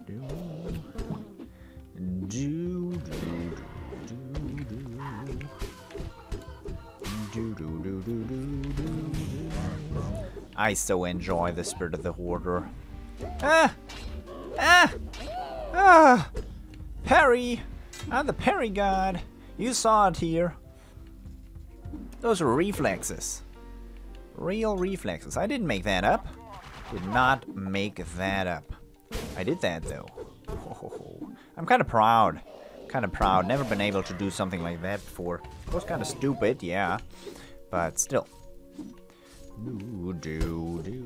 Do, do, do, do, do, do, do, do, do. I so enjoy the Spirit of the Hoarder. Ah! Ah! Ah! Parry! I'm the parry god! You saw it here. Those are reflexes. Real reflexes. I didn't make that up. Did not make that up. I did that though. Oh, I'm kind of proud. Kind of proud. Never been able to do something like that before. It was kind of stupid, yeah. But still.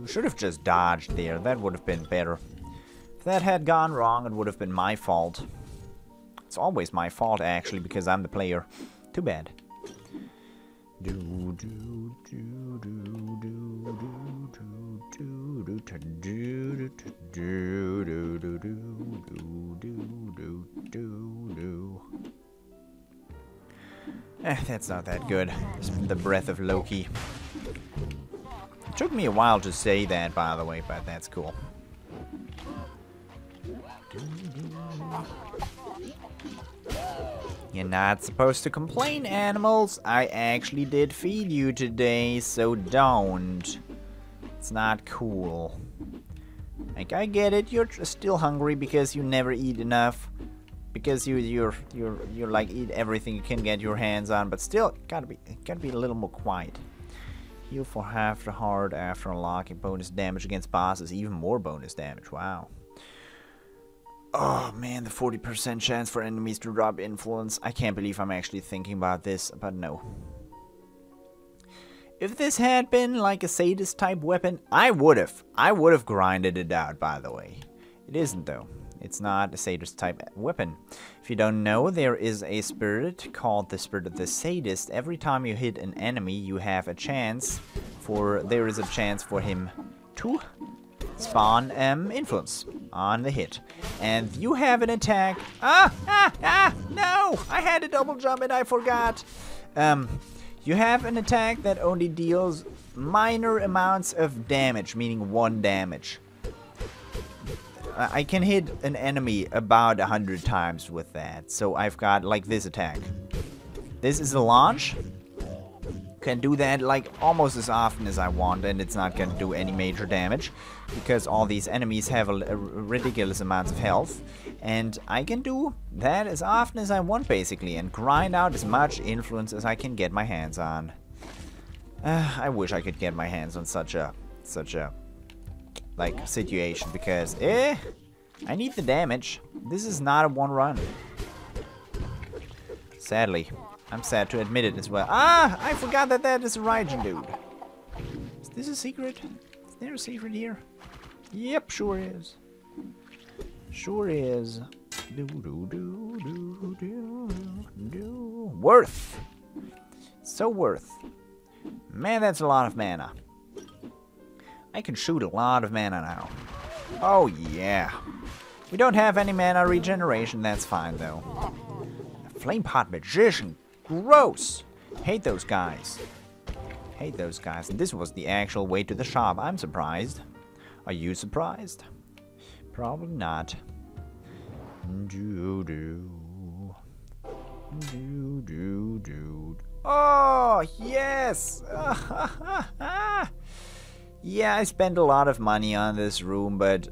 Should have just dodged there. That would have been better. If that had gone wrong, it would have been my fault. It's always my fault actually, because I'm the player. Too bad. Do do do do do do do do do. Eh, that's not that good. The Breath of Loki. It took me a while to say that, by the way, but that's cool. You're not supposed to complain, animals. I actually did feed you today, so don't. It's not cool. Like, I get it. You're still hungry because you never eat enough. Because you you're you're you're like eat everything you can get your hands on, but still gotta be gotta be a little more quiet. Heal for half the heart after unlocking bonus damage against bosses, even more bonus damage. Wow. Oh man, the forty percent chance for enemies to drop influence. I can't believe I'm actually thinking about this, but no. If this had been like a sadist type weapon, I would've. I would've grinded it out, by the way. It isn't though. It's not a sadist type weapon. If you don't know, there is a spirit called the Spirit of the Sadist. Every time you hit an enemy, you have a chance for, there is a chance for him to spawn um, influence on the hit, and you have an attack. Ah, ah, ah, no, I had a double jump and I forgot. Um, you have an attack that only deals minor amounts of damage, meaning one damage. I can hit an enemy about a hundred times with that, so I've got like this attack. This is a launch. Can do that like almost as often as I want, and it's not gonna do any major damage because all these enemies have a, a ridiculous amounts of health, and I can do that as often as I want basically and grind out as much influence as I can get my hands on. uh, I wish I could get my hands on such a such a like situation, because eh I need the damage. This is not a one run, sadly. I'm sad to admit it as well. Ah, I forgot that that is a Raijin dude. Is this a secret? Is there a secret here? Yep, sure is. Sure is. Do, do, do, do, do, do. Worth. So worth. Man, that's a lot of mana. I can shoot a lot of mana now. Oh, yeah. We don't have any mana regeneration. That's fine, though. Flame Pot Magician. Gross. Hate those guys. Hate those guys. And this was the actual way to the shop. I'm surprised. Are you surprised? Probably not. Do, do. Do, do, do. Oh, yes! Yeah, I spent a lot of money on this room, but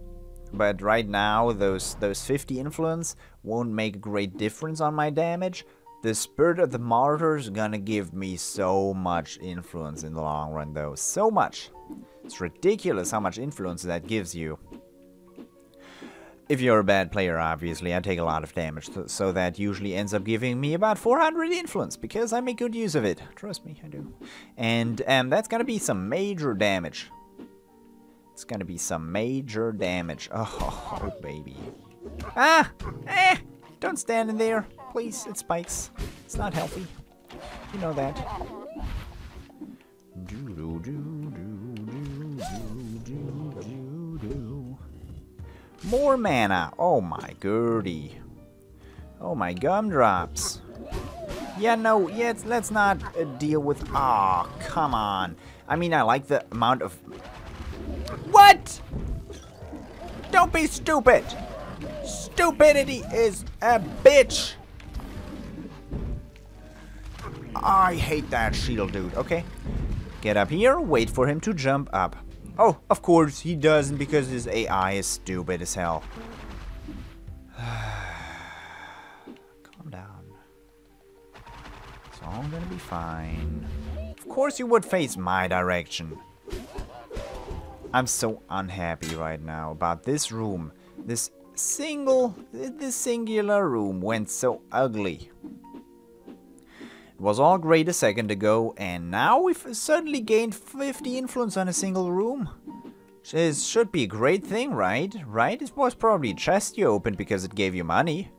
but right now, those, those fifty influence won't make a great difference on my damage. The Spirit of the Martyr is gonna give me so much influence in the long run, though. So much! It's ridiculous how much influence that gives you. If you're a bad player, obviously, I take a lot of damage, so that usually ends up giving me about four hundred influence, because I make good use of it. Trust me, I do. And um, that's gonna be some major damage. It's gonna be some major damage. Oh, oh baby. Ah! Eh! Don't stand in there, please. It spikes. It's not healthy. You know that. Do, do, do, do, do, do, do, do. More mana! Oh my goody. Oh my gumdrops. Yeah, no, yeah, let's not uh, deal with... Aw, oh, come on. I mean, I like the amount of... What? Don't be stupid. Stupidity is a bitch. I hate that shield dude. Okay. Get up here. Wait for him to jump up. Oh, of course he doesn't because his A I is stupid as hell. Calm down. It's all gonna be fine. Of course you would face my direction. I'm so unhappy right now about this room. This single, this singular room went so ugly. It was all great a second ago, and now we've suddenly gained fifty influence on a single room. This should be a great thing, right? Right? It was probably a chest you opened because it gave you money.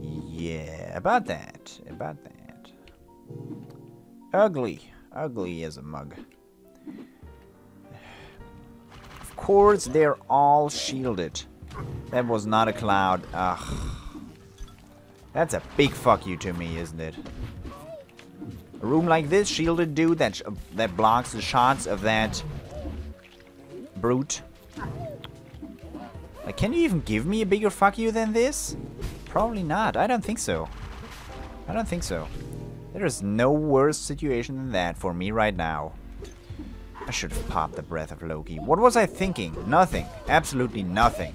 Yeah, about that. About that. Ugly. Ugly as a mug. Of course, they're all shielded. That was not a cloud. Ugh. That's a big fuck you to me, isn't it? A room like this, shielded dude that sh that blocks the shots of that brute. Like, can you even give me a bigger fuck you than this? Probably not. I don't think so. I don't think so. There is no worse situation than that for me right now. I should have popped the Breath of Loki. What was I thinking? Nothing. Absolutely nothing.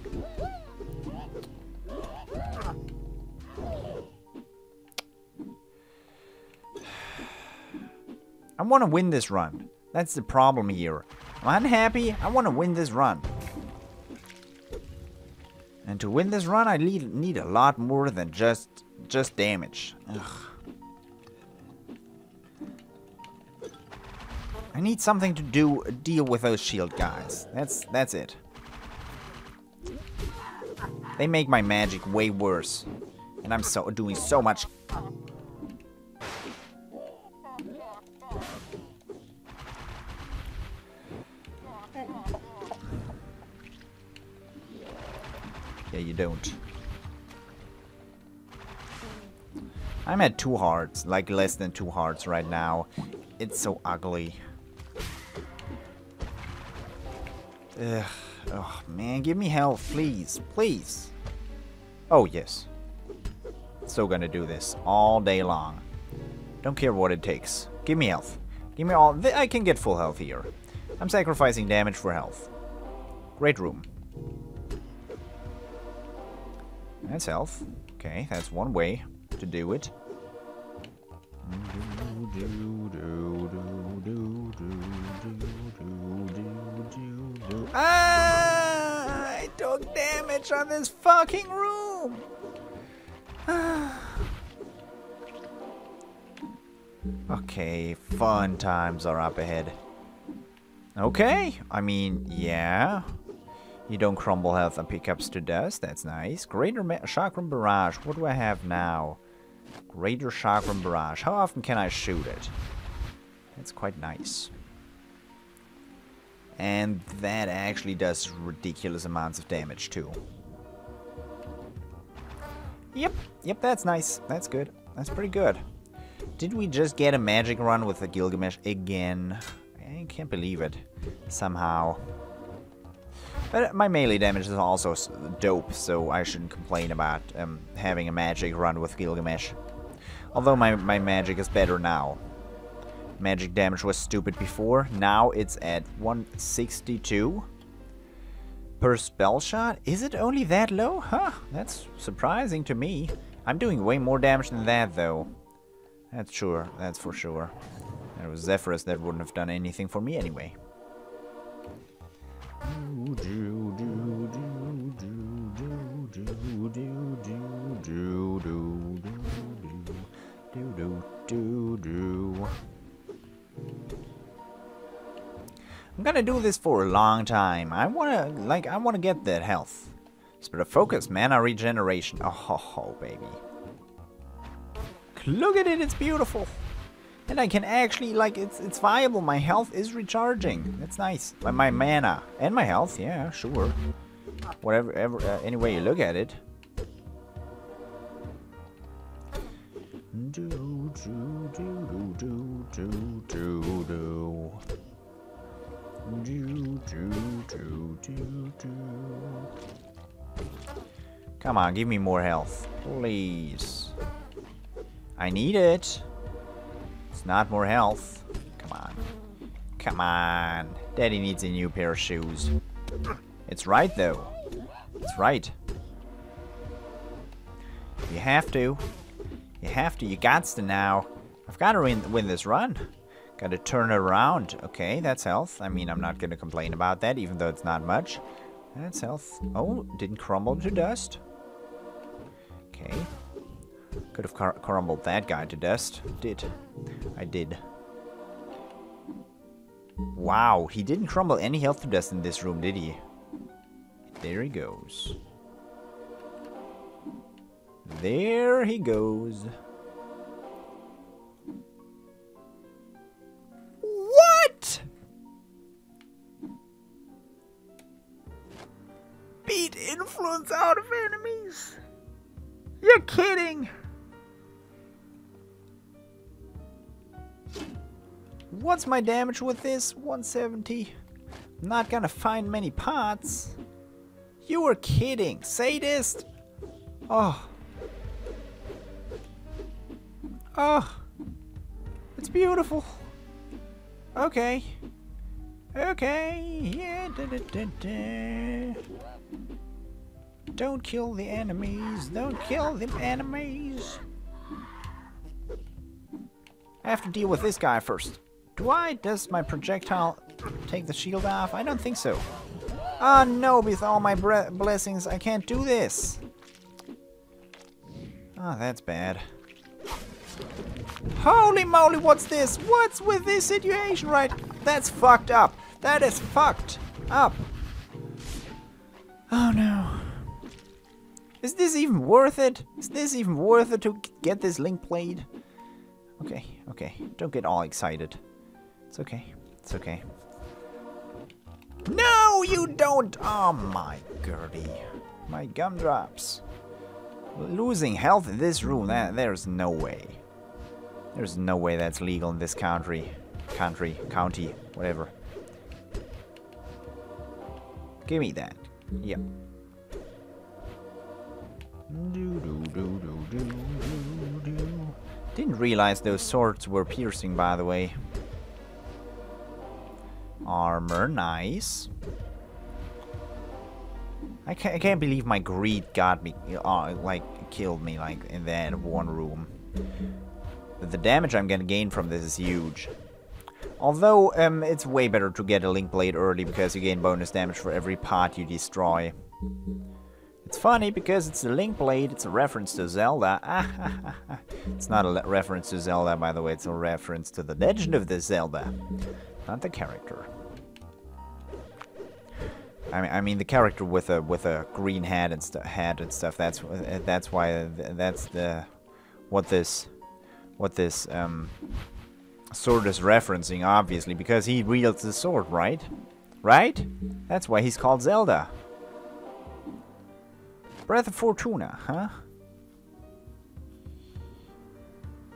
I want to win this run. That's the problem here. I'm unhappy. I want to win this run. And to win this run, I need, need a lot more than just, just damage. Ugh. I need something to do deal with those shield guys. That's that's it. They make my magic way worse, and I'm so doing so much. Yeah, you don't. I'm at two hearts, like less than two hearts right now. It's so ugly. Ugh. Oh man, give me health, please, please. Oh yes. So gonna do this all day long. Don't care what it takes. Give me health. Give me all. I can get full health here. I'm sacrificing damage for health. Great room. That's health. Okay, that's one way to do it. Ah, I took damage on this fucking room. Ah. Okay, fun times are up ahead. Okay, I mean, yeah. You don't crumble health and pickups to dust, that's nice. Greater Chakram Barrage, what do I have now? Greater Chakram Barrage, how often can I shoot it? That's quite nice. And that actually does ridiculous amounts of damage too. Yep, yep, that's nice. That's good. That's pretty good. Did we just get a magic run with the Gilgamesh again? I can't believe it. Somehow. But my melee damage is also dope, so I shouldn't complain about um, having a magic run with Gilgamesh. Although my, my magic is better now. Magic damage was stupid before. Now it's at one sixty-two per spell shot. Is it only that low? Huh, that's surprising to me. I'm doing way more damage than that though. That's sure, that's for sure. There was Zephyrus that wouldn't have done anything for me anyway. I'm gonna do this for a long time. I wanna, like, I wanna get that health. Spirit of focus, mana regeneration. Oh ho ho, baby. Look at it, it's beautiful. And I can actually, like, it's it's viable. My health is recharging. That's nice. My, my mana and my health, yeah, sure. Whatever, ever, uh, any way you look at it. Do, do, do, do, do, do, do. Do, do, do, do, do. Come on, give me more health, please. I need it. It's not more health. Come on. Come on. Daddy needs a new pair of shoes. It's right though. It's right. You have to. You have to. You gots to now. I've got to win, win this run. Gotta turn around. Okay, that's health. I mean, I'm not gonna complain about that, even though it's not much. That's health. Oh, didn't crumble to dust. Okay. Could have cr crumbled that guy to dust. Did. I did. Wow, he didn't crumble any health to dust in this room, did he? There he goes. There he goes. Beat influence out of enemies. You're kidding. What's my damage with this? one seventy. I'm not gonna find many pots. You were kidding. Sadist. Oh. Oh. It's beautiful. Okay. Okay. Yeah. Da, da, da, da. Don't kill the enemies. Don't kill the enemies. I have to deal with this guy first. Do I? Does my projectile take the shield off? I don't think so. Ah, no, with all my blessings, I can't do this. Ah, that's bad. Holy moly, what's this? What's with this situation, right? That's fucked up. That is fucked up. Oh, no. Is this even worth it? Is this even worth it to get this Link Blade? Okay, okay. Don't get all excited. It's okay. It's okay. No, you don't! Oh, my Gertie. My gumdrops. Losing health in this room, that, there's no way. There's no way that's legal in this country. Country, county, whatever. Give me that. Yep. Do, do, do, do, do, do, do. Didn't realize those swords were piercing, by the way. Armor, nice. I can't, I can't believe my greed got me, uh, like, killed me, like, in that one room. But the damage I'm gonna gain from this is huge. Although, um, it's way better to get a Link Blade early because you gain bonus damage for every part you destroy. It's funny because it's the Link Blade, it's a reference to Zelda. It's not a reference to Zelda, by the way. It's a reference to the Legend of the Zelda, not the character. I mean, I mean the character with a with a green hat and stuff. Hat and stuff. That's that's why that's the what this what this um, sword is referencing, obviously, because he wields the sword, right? Right? That's why he's called Zelda. Breath of Fortuna, huh?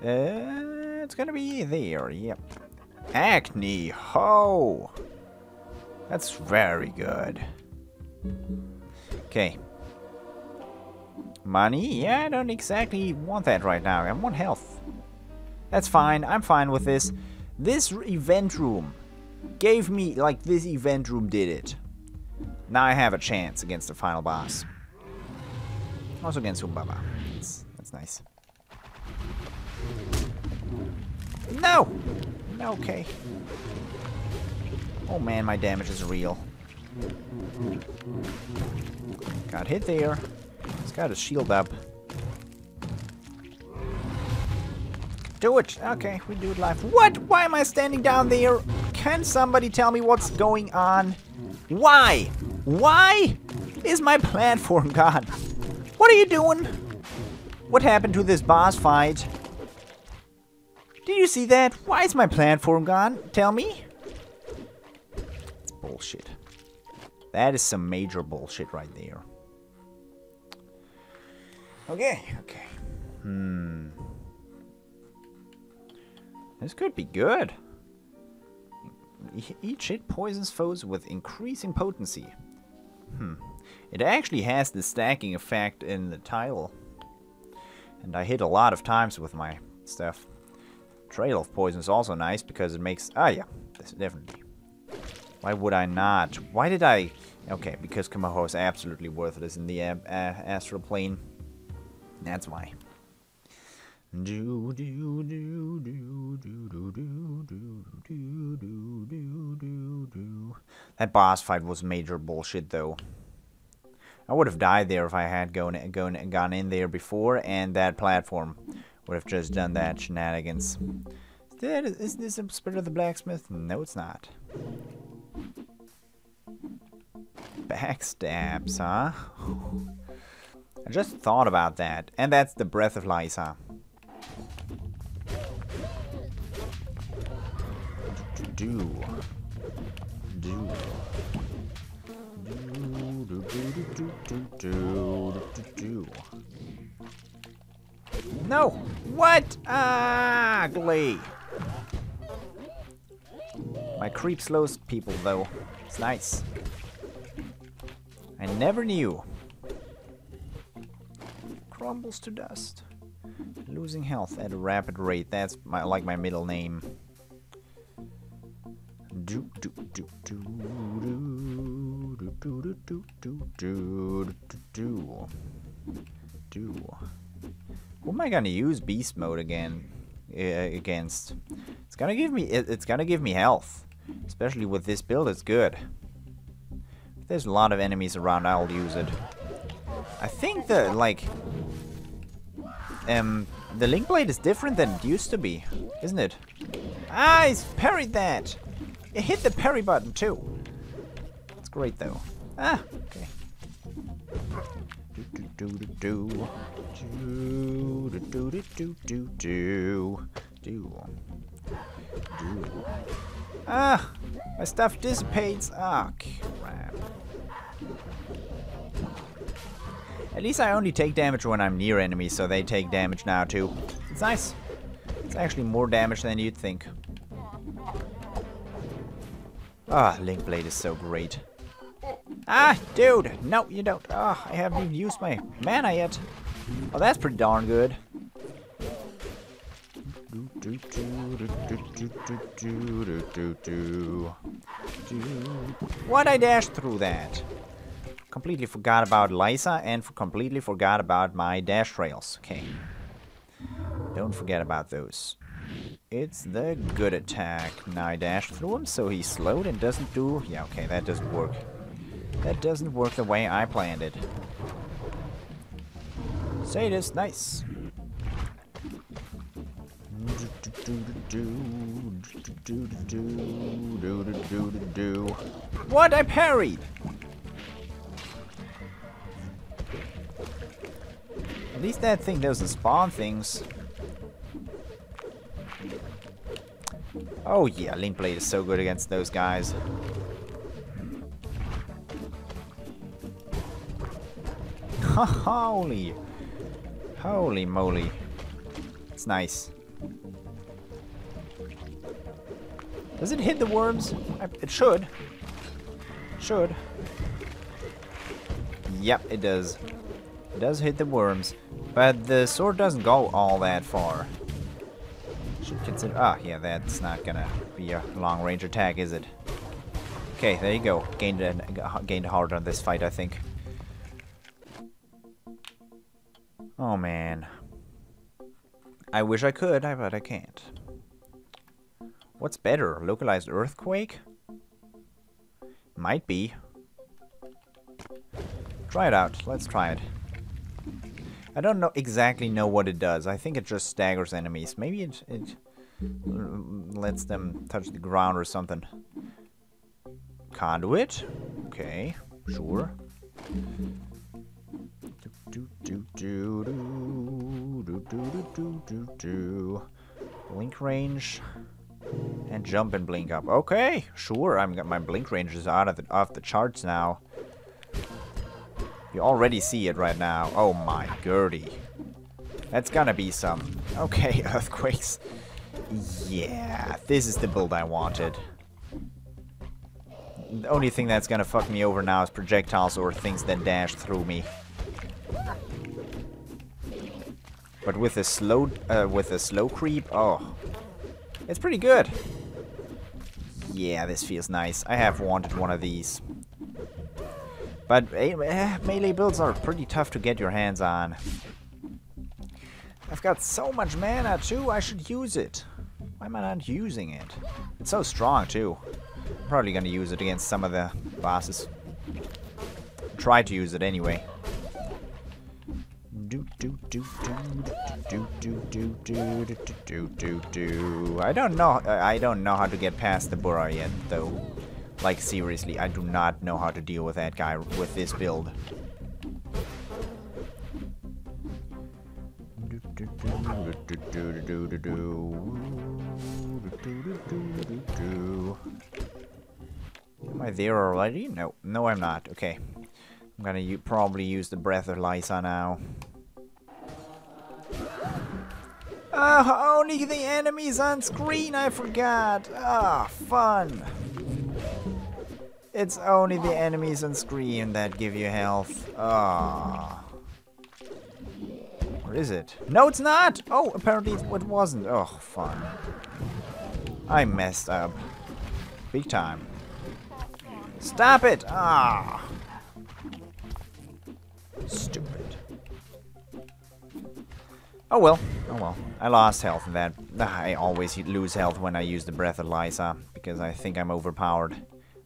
Uh, it's gonna be there, yep. Acne, ho! That's very good. Okay. Money? Yeah, I don't exactly want that right now. I want health. That's fine. I'm fine with this. This event room gave me, like, this event room did it. Now I have a chance against the final boss. Also against Humbaba. That's, that's nice. No! Okay. Oh man, my damage is real. Got hit there. He's got his shield up. Do it! Okay, we do it live. What? Why am I standing down there? Can somebody tell me what's going on? Why? Why is my platform gone? What are you doing? What happened to this boss fight? Did you see that? Why is my platform gone? Tell me. It's bullshit. That is some major bullshit right there. Okay, okay. Hmm. This could be good. Each hit poisons foes with increasing potency. Hmm. It actually has the stacking effect in the title. And I hit a lot of times with my stuff. Trail of Poison is also nice because it makes... Ah, yeah. Definitely. Why would I not? Why did I... Okay, because Kamaho is absolutely worthless in the uh, uh, Astral Plane. That's why. Do, do, do, do, do, do, do, do, do, do, do. That boss fight was major bullshit, though. I would have died there if I had gone, gone, gone in there before, and that platform would have just done that shenanigans. Is, that, is this a Spirit of the Blacksmith? No, it's not. Backstabs, huh? I just thought about that. And that's the Breath of Lysa. Do. Do. No! What? Ah, Glee! My creep slows people, though. It's nice. I never knew. Crumbles to dust. Losing health at a rapid rate. That's my, like my middle name. Do, do, do, do, do, do, do, do, do, do, do, do. What am I gonna use beast mode again? Uh, against? It's gonna give me. It, it's gonna give me health, especially with this build. It's good. If there's a lot of enemies around, I'll use it. I think the like, um, the Link Blade is different than it used to be, isn't it? Ah, he's parried that. It hit the parry button too. It's great though. Ah, okay. Do do do do do do do do do do. Ah, my stuff dissipates. Ah, crap. At least I only take damage when I'm near enemies, so they take damage now too. It's nice. It's actually more damage than you'd think. Ah, Link Blade is so great. Ah, dude! No, you don't. Ah, oh, I haven't even used my mana yet. Oh, that's pretty darn good. What? I dashed through that. Completely forgot about Lysa and for completely forgot about my dash trails. Okay. Don't forget about those. It's the good attack. Now I dashed through him, so he's slowed and doesn't do... Yeah, okay, that doesn't work. That doesn't work the way I planned it. Sadist, nice. What? I parried! At least that thing doesn't spawn things. Oh yeah, Link Blade is so good against those guys. Holy, holy moly. It's nice. Does it hit the worms? I, it should. Should. Yep, it does. It does hit the worms. But the sword doesn't go all that far. Should consider. Ah, yeah, that's not gonna be a long range attack, is it? Okay, there you go. Gained, uh, gained hard on this fight, I think. Oh man. I wish I could, but I can't. What's better? Localized earthquake? Might be. Try it out. Let's try it. I don't know exactly know what it does. I think it just staggers enemies. Maybe it, it lets them touch the ground or something. Conduit? Okay, sure. Do, do, do, do, do, do, do, do. Blink range and jump and blink up. Okay, sure. I'm got my blink range is out of the off the charts now. You already see it right now. Oh my Gertie, that's gonna be some. Okay, earthquakes. Yeah, this is the build I wanted. The only thing that's gonna fuck me over now is projectiles or things that dash through me. But with a slow, uh, with a slow creep, oh, it's pretty good. Yeah, this feels nice. I have wanted one of these. But uh, melee builds are pretty tough to get your hands on. I've got so much mana too. I should use it. Why am I not using it? It's so strong too. I'm probably gonna use it against some of the bosses. Try to use it anyway. Do do do do do do do do do do do. I don't know. I don't know how to get past the Burra yet, though. Like seriously, I do not know how to deal with that guy with this build. Am I there already? No, no, I'm not. Okay, I'm gonna probably use the Breath of Lysa now. Oh, only the enemies on screen, I forgot! Ah, oh, fun! It's only the enemies on screen that give you health. Ah. Oh. Or is it? No, it's not! Oh, apparently it wasn't. Oh, fun. I messed up. Big time. Stop it! Ah! Oh. Stupid. Oh well, oh well. I lost health in that. I always lose health when I use the Breath of Lysa, because I think I'm overpowered.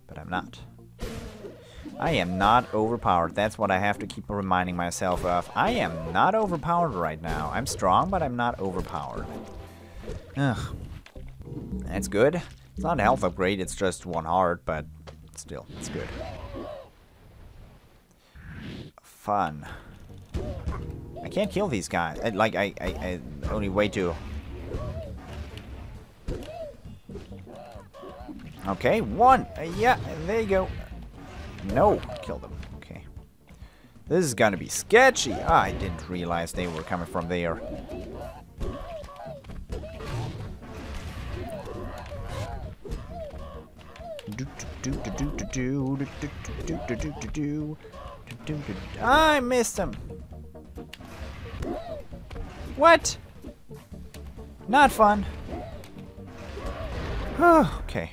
But I'm not. I am not overpowered. That's what I have to keep reminding myself of. I am not overpowered right now. I'm strong, but I'm not overpowered. Ugh. That's good. It's not a health upgrade, it's just one heart, but still, it's good. Fun. I can't kill these guys. I, like, I, I, I... Only way to... Okay, one! Uh, yeah, there you go. No, kill them. Okay. This is gonna be sketchy. Ah, I didn't realize they were coming from there. Ah, I missed them. What? Not fun. Oh, okay.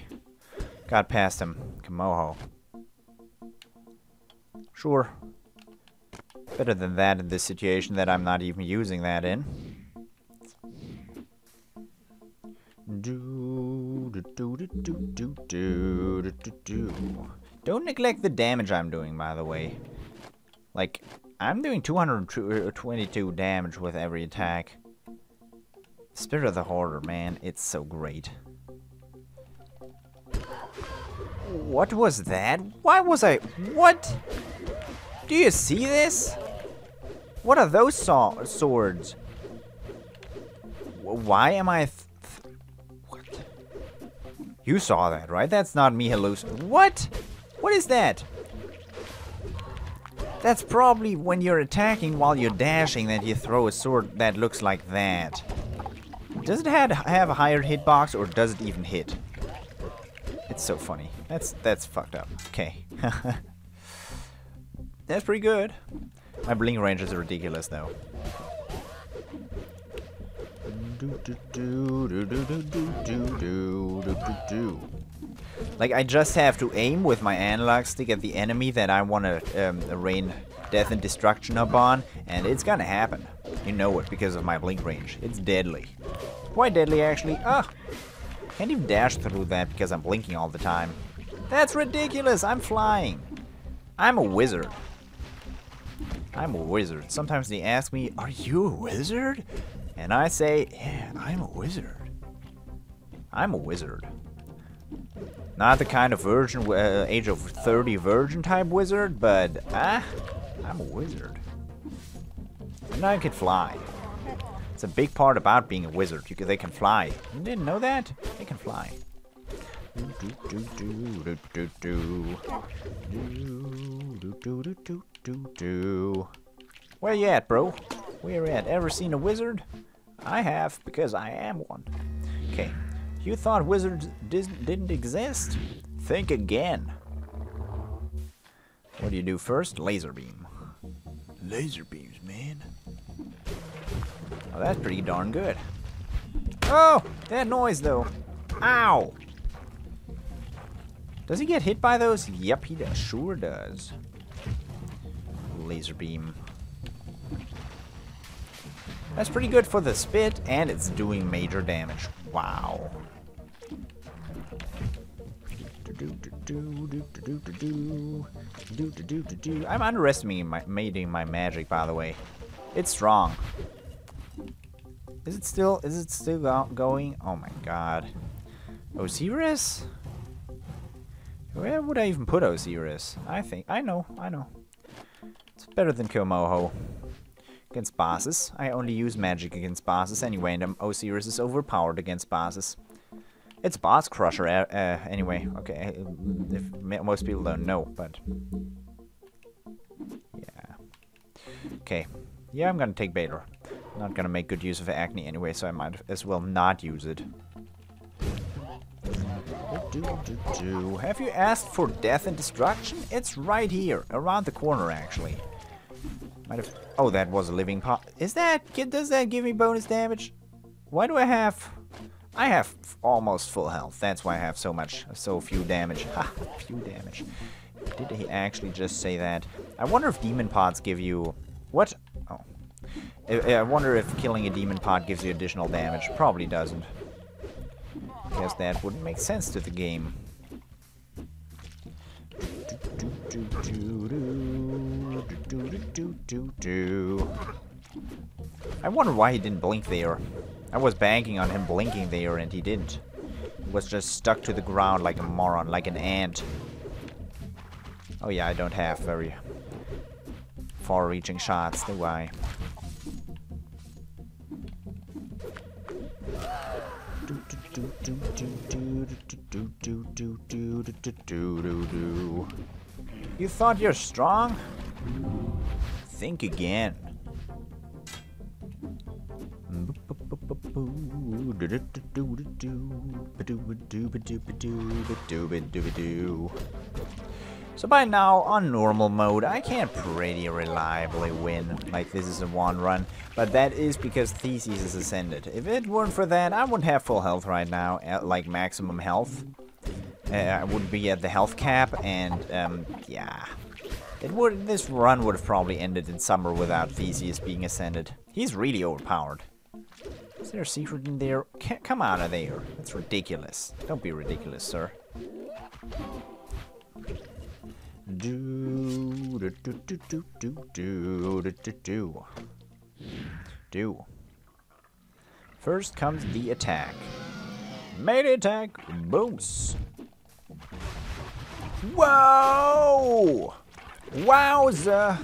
Got past him. Kamoho. Sure. Better than that in this situation that I'm not even using that in. Don't neglect the damage I'm doing, by the way. Like... I'm doing two hundred twenty-two damage with every attack. Spirit of the Hoarder, man, it's so great. What was that? Why was I... What? Do you see this? What are those so swords? Why am I... Th th what? You saw that, right? That's not me hallucin- What? What is that? That's probably when you're attacking while you're dashing that you throw a sword that looks like that. Does it have, have a higher hitbox, or does it even hit? It's so funny. That's that's fucked up. Okay. That's pretty good. My blink ranges are ridiculous, though. Like, I just have to aim with my analog stick at the enemy that I want to um, rain death and destruction upon, and it's gonna happen. You know it, because of my blink range. It's deadly. Quite deadly, actually. Ah! Can't even dash through that because I'm blinking all the time. That's ridiculous! I'm flying! I'm a wizard. I'm a wizard. Sometimes they ask me, are you a wizard? And I say, yeah, I'm a wizard. I'm a wizard. Not the kind of virgin, uh, age of thirty virgin type wizard, but ah, I'm a wizard. And I can fly. It's a big part about being a wizard. You can, they can fly. You didn't know that? They can fly. Where you at, bro? Where you at? Ever seen a wizard? I have, because I am one. Okay. You thought wizards dis didn't exist? Think again. What do you do first? Laser beam. Laser beams, man. Oh, that's pretty darn good. Oh, that noise though. Ow! Does he get hit by those? Yep, he does. Sure does. Laser beam. That's pretty good for the spit, and it's doing major damage. Wow. I'm underestimating my, mating my magic, by the way. It's strong. Is it still? Is it still go going? Oh my god. Osiris? Where would I even put Osiris? I think I know. I know. It's better than Komoho. Against bosses, I only use magic against bosses anyway, and Osiris is overpowered against bosses. It's boss crusher uh, uh, anyway. Okay, if most people don't know, but yeah. Okay, yeah, I'm gonna take Balor. Not gonna make good use of Acne anyway, so I might as well not use it. Have you asked for death and destruction? It's right here, around the corner, actually. Might have. Oh, that was a living pot. Is that? Does that give me bonus damage? Why do I have? I have almost full health. That's why I have so much, so few damage. Ha! Few damage. Did he actually just say that? I wonder if demon pods give you what? Oh, I, I wonder if killing a demon pod gives you additional damage. Probably doesn't. Guess that wouldn't make sense to the game. I wonder why he didn't blink there. I was banking on him blinking there, and he didn't. He was just stuck to the ground like a moron, like an ant. Oh yeah, I don't have very far-reaching shots, do I? You thought you're strong? Think again. So by now, on normal mode, I can't pretty reliably win. Like, this is a one run, but that is because Theseus is ascended. If it weren't for that, I wouldn't have full health right now, at, like, maximum health. Uh, I would be at the health cap, and, um, yeah. It would. This run would have probably ended in summer without Theseus being ascended. He's really overpowered. Is there a secret in there? Can't come out of there. That's ridiculous. Don't be ridiculous, sir. Do do do do do do do do do. First comes the attack. Main attack boost. Whoa! Wowza!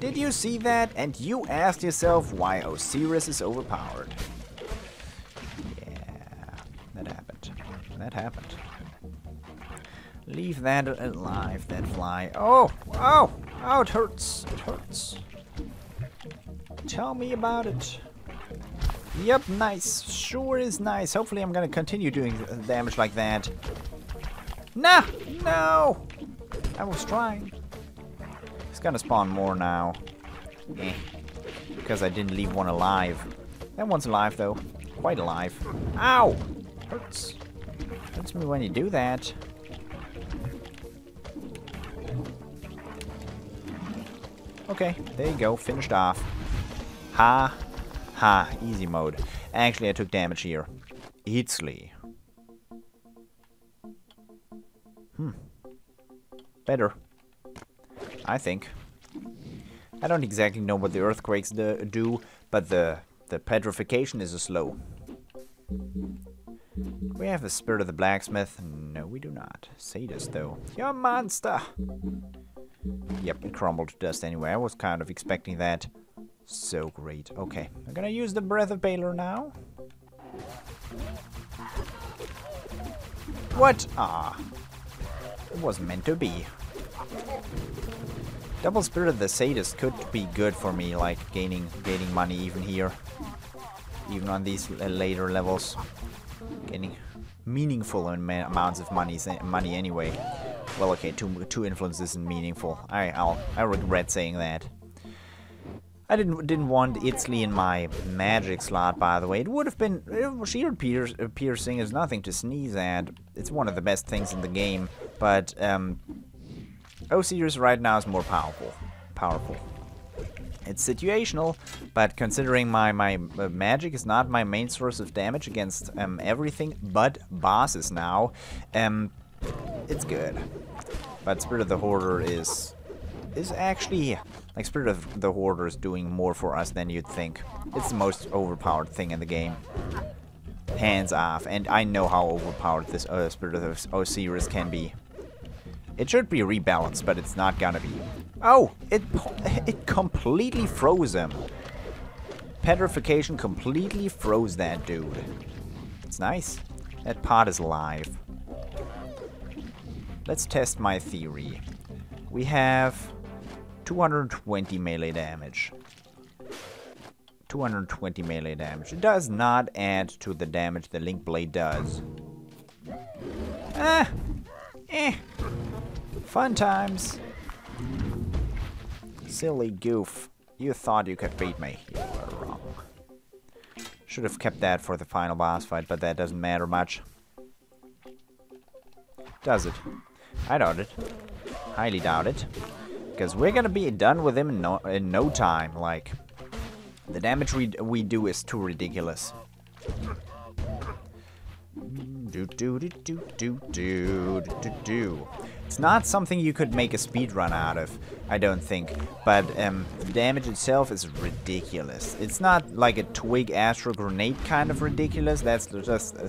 Did you see that? And you asked yourself why Osiris is overpowered. Yeah, that happened. That happened. Leave that alive, that fly. Oh, oh, oh, it hurts. It hurts. Tell me about it. Yep, nice. Sure is nice. Hopefully I'm gonna continue doing damage like that. Nah, no! I was trying. It's gonna spawn more now. Eh. Because I didn't leave one alive. That one's alive though. Quite alive. Ow! Hurts. Hurts me when you do that. Okay, there you go. Finished off. Ha. Ha. Easy mode. Actually, I took damage here. Eatsley. Hmm. Better. I think. I don't exactly know what the earthquakes do, but the, the petrification is a slow. We have the Spirit of the Blacksmith. No, we do not. Sadist, though. You're a monster! Yep, it crumbled to dust anyway. I was kind of expecting that. So great. Okay, I'm gonna use the Breath of Balor now. What? Ah. It wasn't meant to be. Double Spirit of the Sadist could be good for me, like gaining gaining money even here. Even on these later levels. Gaining meaningful amounts of money, money anyway. Well, okay, two, two influence isn't meaningful. I I'll, I regret saying that. I didn't didn't want Itzli in my magic slot, by the way. It would have been... Shield piercing is nothing to sneeze at. It's one of the best things in the game, but... um. Osiris right now is more powerful. Powerful. It's situational, but considering my, my uh, magic is not my main source of damage against um, everything but bosses now, um, it's good. But Spirit of the Hoarder is is actually, like, Spirit of the Hoarder is doing more for us than you'd think. It's the most overpowered thing in the game. Hands off, and I know how overpowered this uh, Spirit of Osiris can be. It should be rebalanced, but it's not gonna be. Oh! It it completely froze him. Petrification completely froze that dude. It's nice. That pot is alive. Let's test my theory. We have two hundred twenty melee damage. two hundred twenty melee damage. It does not add to the damage the Link Blade does. Ah! Eh! Fun times. Silly goof. You thought you could beat me. You were wrong. Should have kept that for the final boss fight, but that doesn't matter much. Does it? I doubt it. Highly doubt it. Because we're gonna be done with him in no, in no time. Like, the damage we, we do is too ridiculous. Do do do do do do do do. It's not something you could make a speedrun out of, I don't think, but um, the damage itself is ridiculous. It's not like a Twig Astro Grenade kind of ridiculous, that's just uh,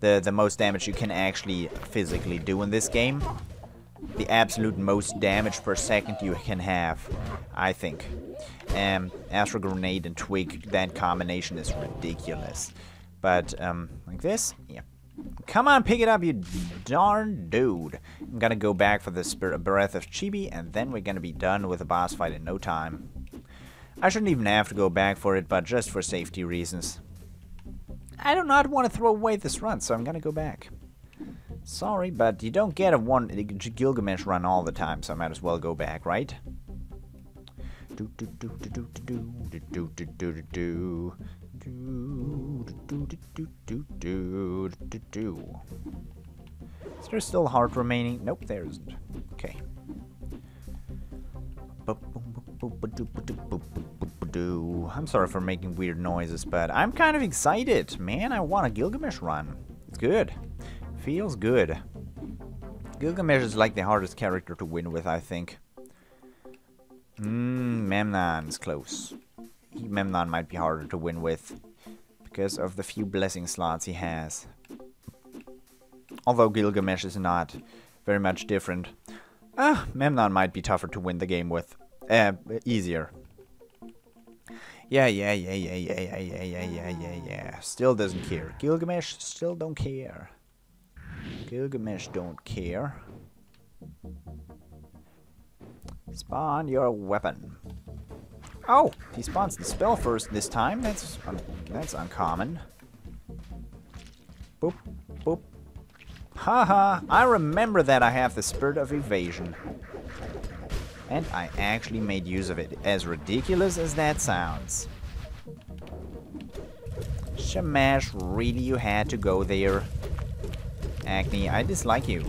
the, the most damage you can actually physically do in this game. The absolute most damage per second you can have, I think. Um, Astro Grenade and Twig, that combination is ridiculous. But, um, like this? Yeah. Come on, pick it up, you darn dude. I'm gonna go back for the Spirit Breath of Chibi, and then we're gonna be done with the boss fight in no time. I shouldn't even have to go back for it, but just for safety reasons. I do not want to throw away this run, so I'm gonna go back. Sorry, but you don't get a one Gilgamesh run all the time, so I might as well go back, right? Do do do do do do do do do do do. Do, do, do, do, do, do, do, do. Is there still heart remaining? Nope, there isn't. Okay. I'm sorry for making weird noises, but I'm kind of excited, man. I want a Gilgamesh run. It's good. Feels good. Gilgamesh is like the hardest character to win with, I think. Mmm, Memnon's close. Memnon might be harder to win with because of the few blessing slots he has. Although Gilgamesh is not very much different. Ah, Memnon might be tougher to win the game with. Uh, easier. Yeah, yeah, yeah, yeah, yeah, yeah, yeah, yeah, yeah, yeah, yeah. Still doesn't care. Gilgamesh still don't care. Gilgamesh don't care. Spawn your weapon. Oh, he spawns the spell first this time. That's un that's uncommon. Boop, boop. Haha, -ha. I remember that I have the Spirit of Evasion. And I actually made use of it, as ridiculous as that sounds. Shamash, really you had to go there? Acne, I dislike you.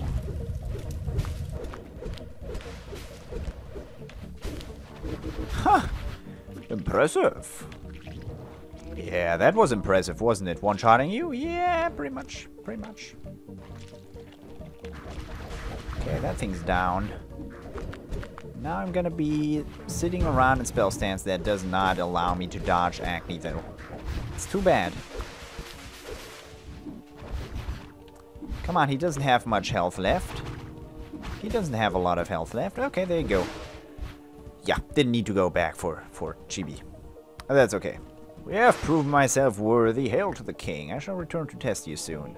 Huh! Impressive. Yeah, that was impressive, wasn't it? One-shotting you? Yeah, pretty much, pretty much. Okay, that thing's down. Now I'm gonna be sitting around in spell stance that does not allow me to dodge Acne, though. It's too bad. Come on, he doesn't have much health left. He doesn't have a lot of health left. Okay, there you go. Yeah, didn't need to go back for, for Chibi. Oh, that's okay. We have proved myself worthy. Hail to the king. I shall return to test you soon.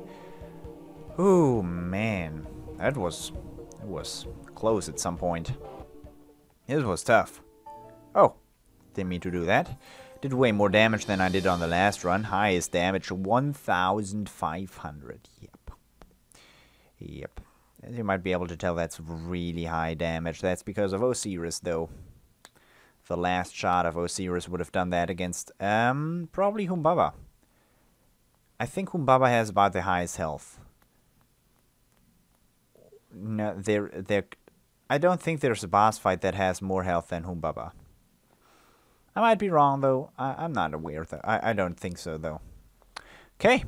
Ooh, man. That was... That was close at some point. This was tough. Oh. Didn't mean to do that. Did way more damage than I did on the last run. Highest damage, one thousand five hundred. Yep. Yep. As you might be able to tell, that's really high damage. That's because of Osiris, though. The last shot of Osiris would have done that against, um, probably Humbaba. I think Humbaba has about the highest health. No, there, there. I don't think there's a boss fight that has more health than Humbaba. I might be wrong, though. I, I'm not aware, though. I, I don't think so, though. Okay.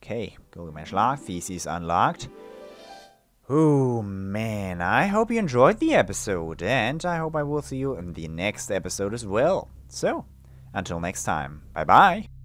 Okay. Gilgamesh locked. Theseus unlocked. Ooh, man, I hope you enjoyed the episode, and I hope I will see you in the next episode as well. So, until next time, bye-bye!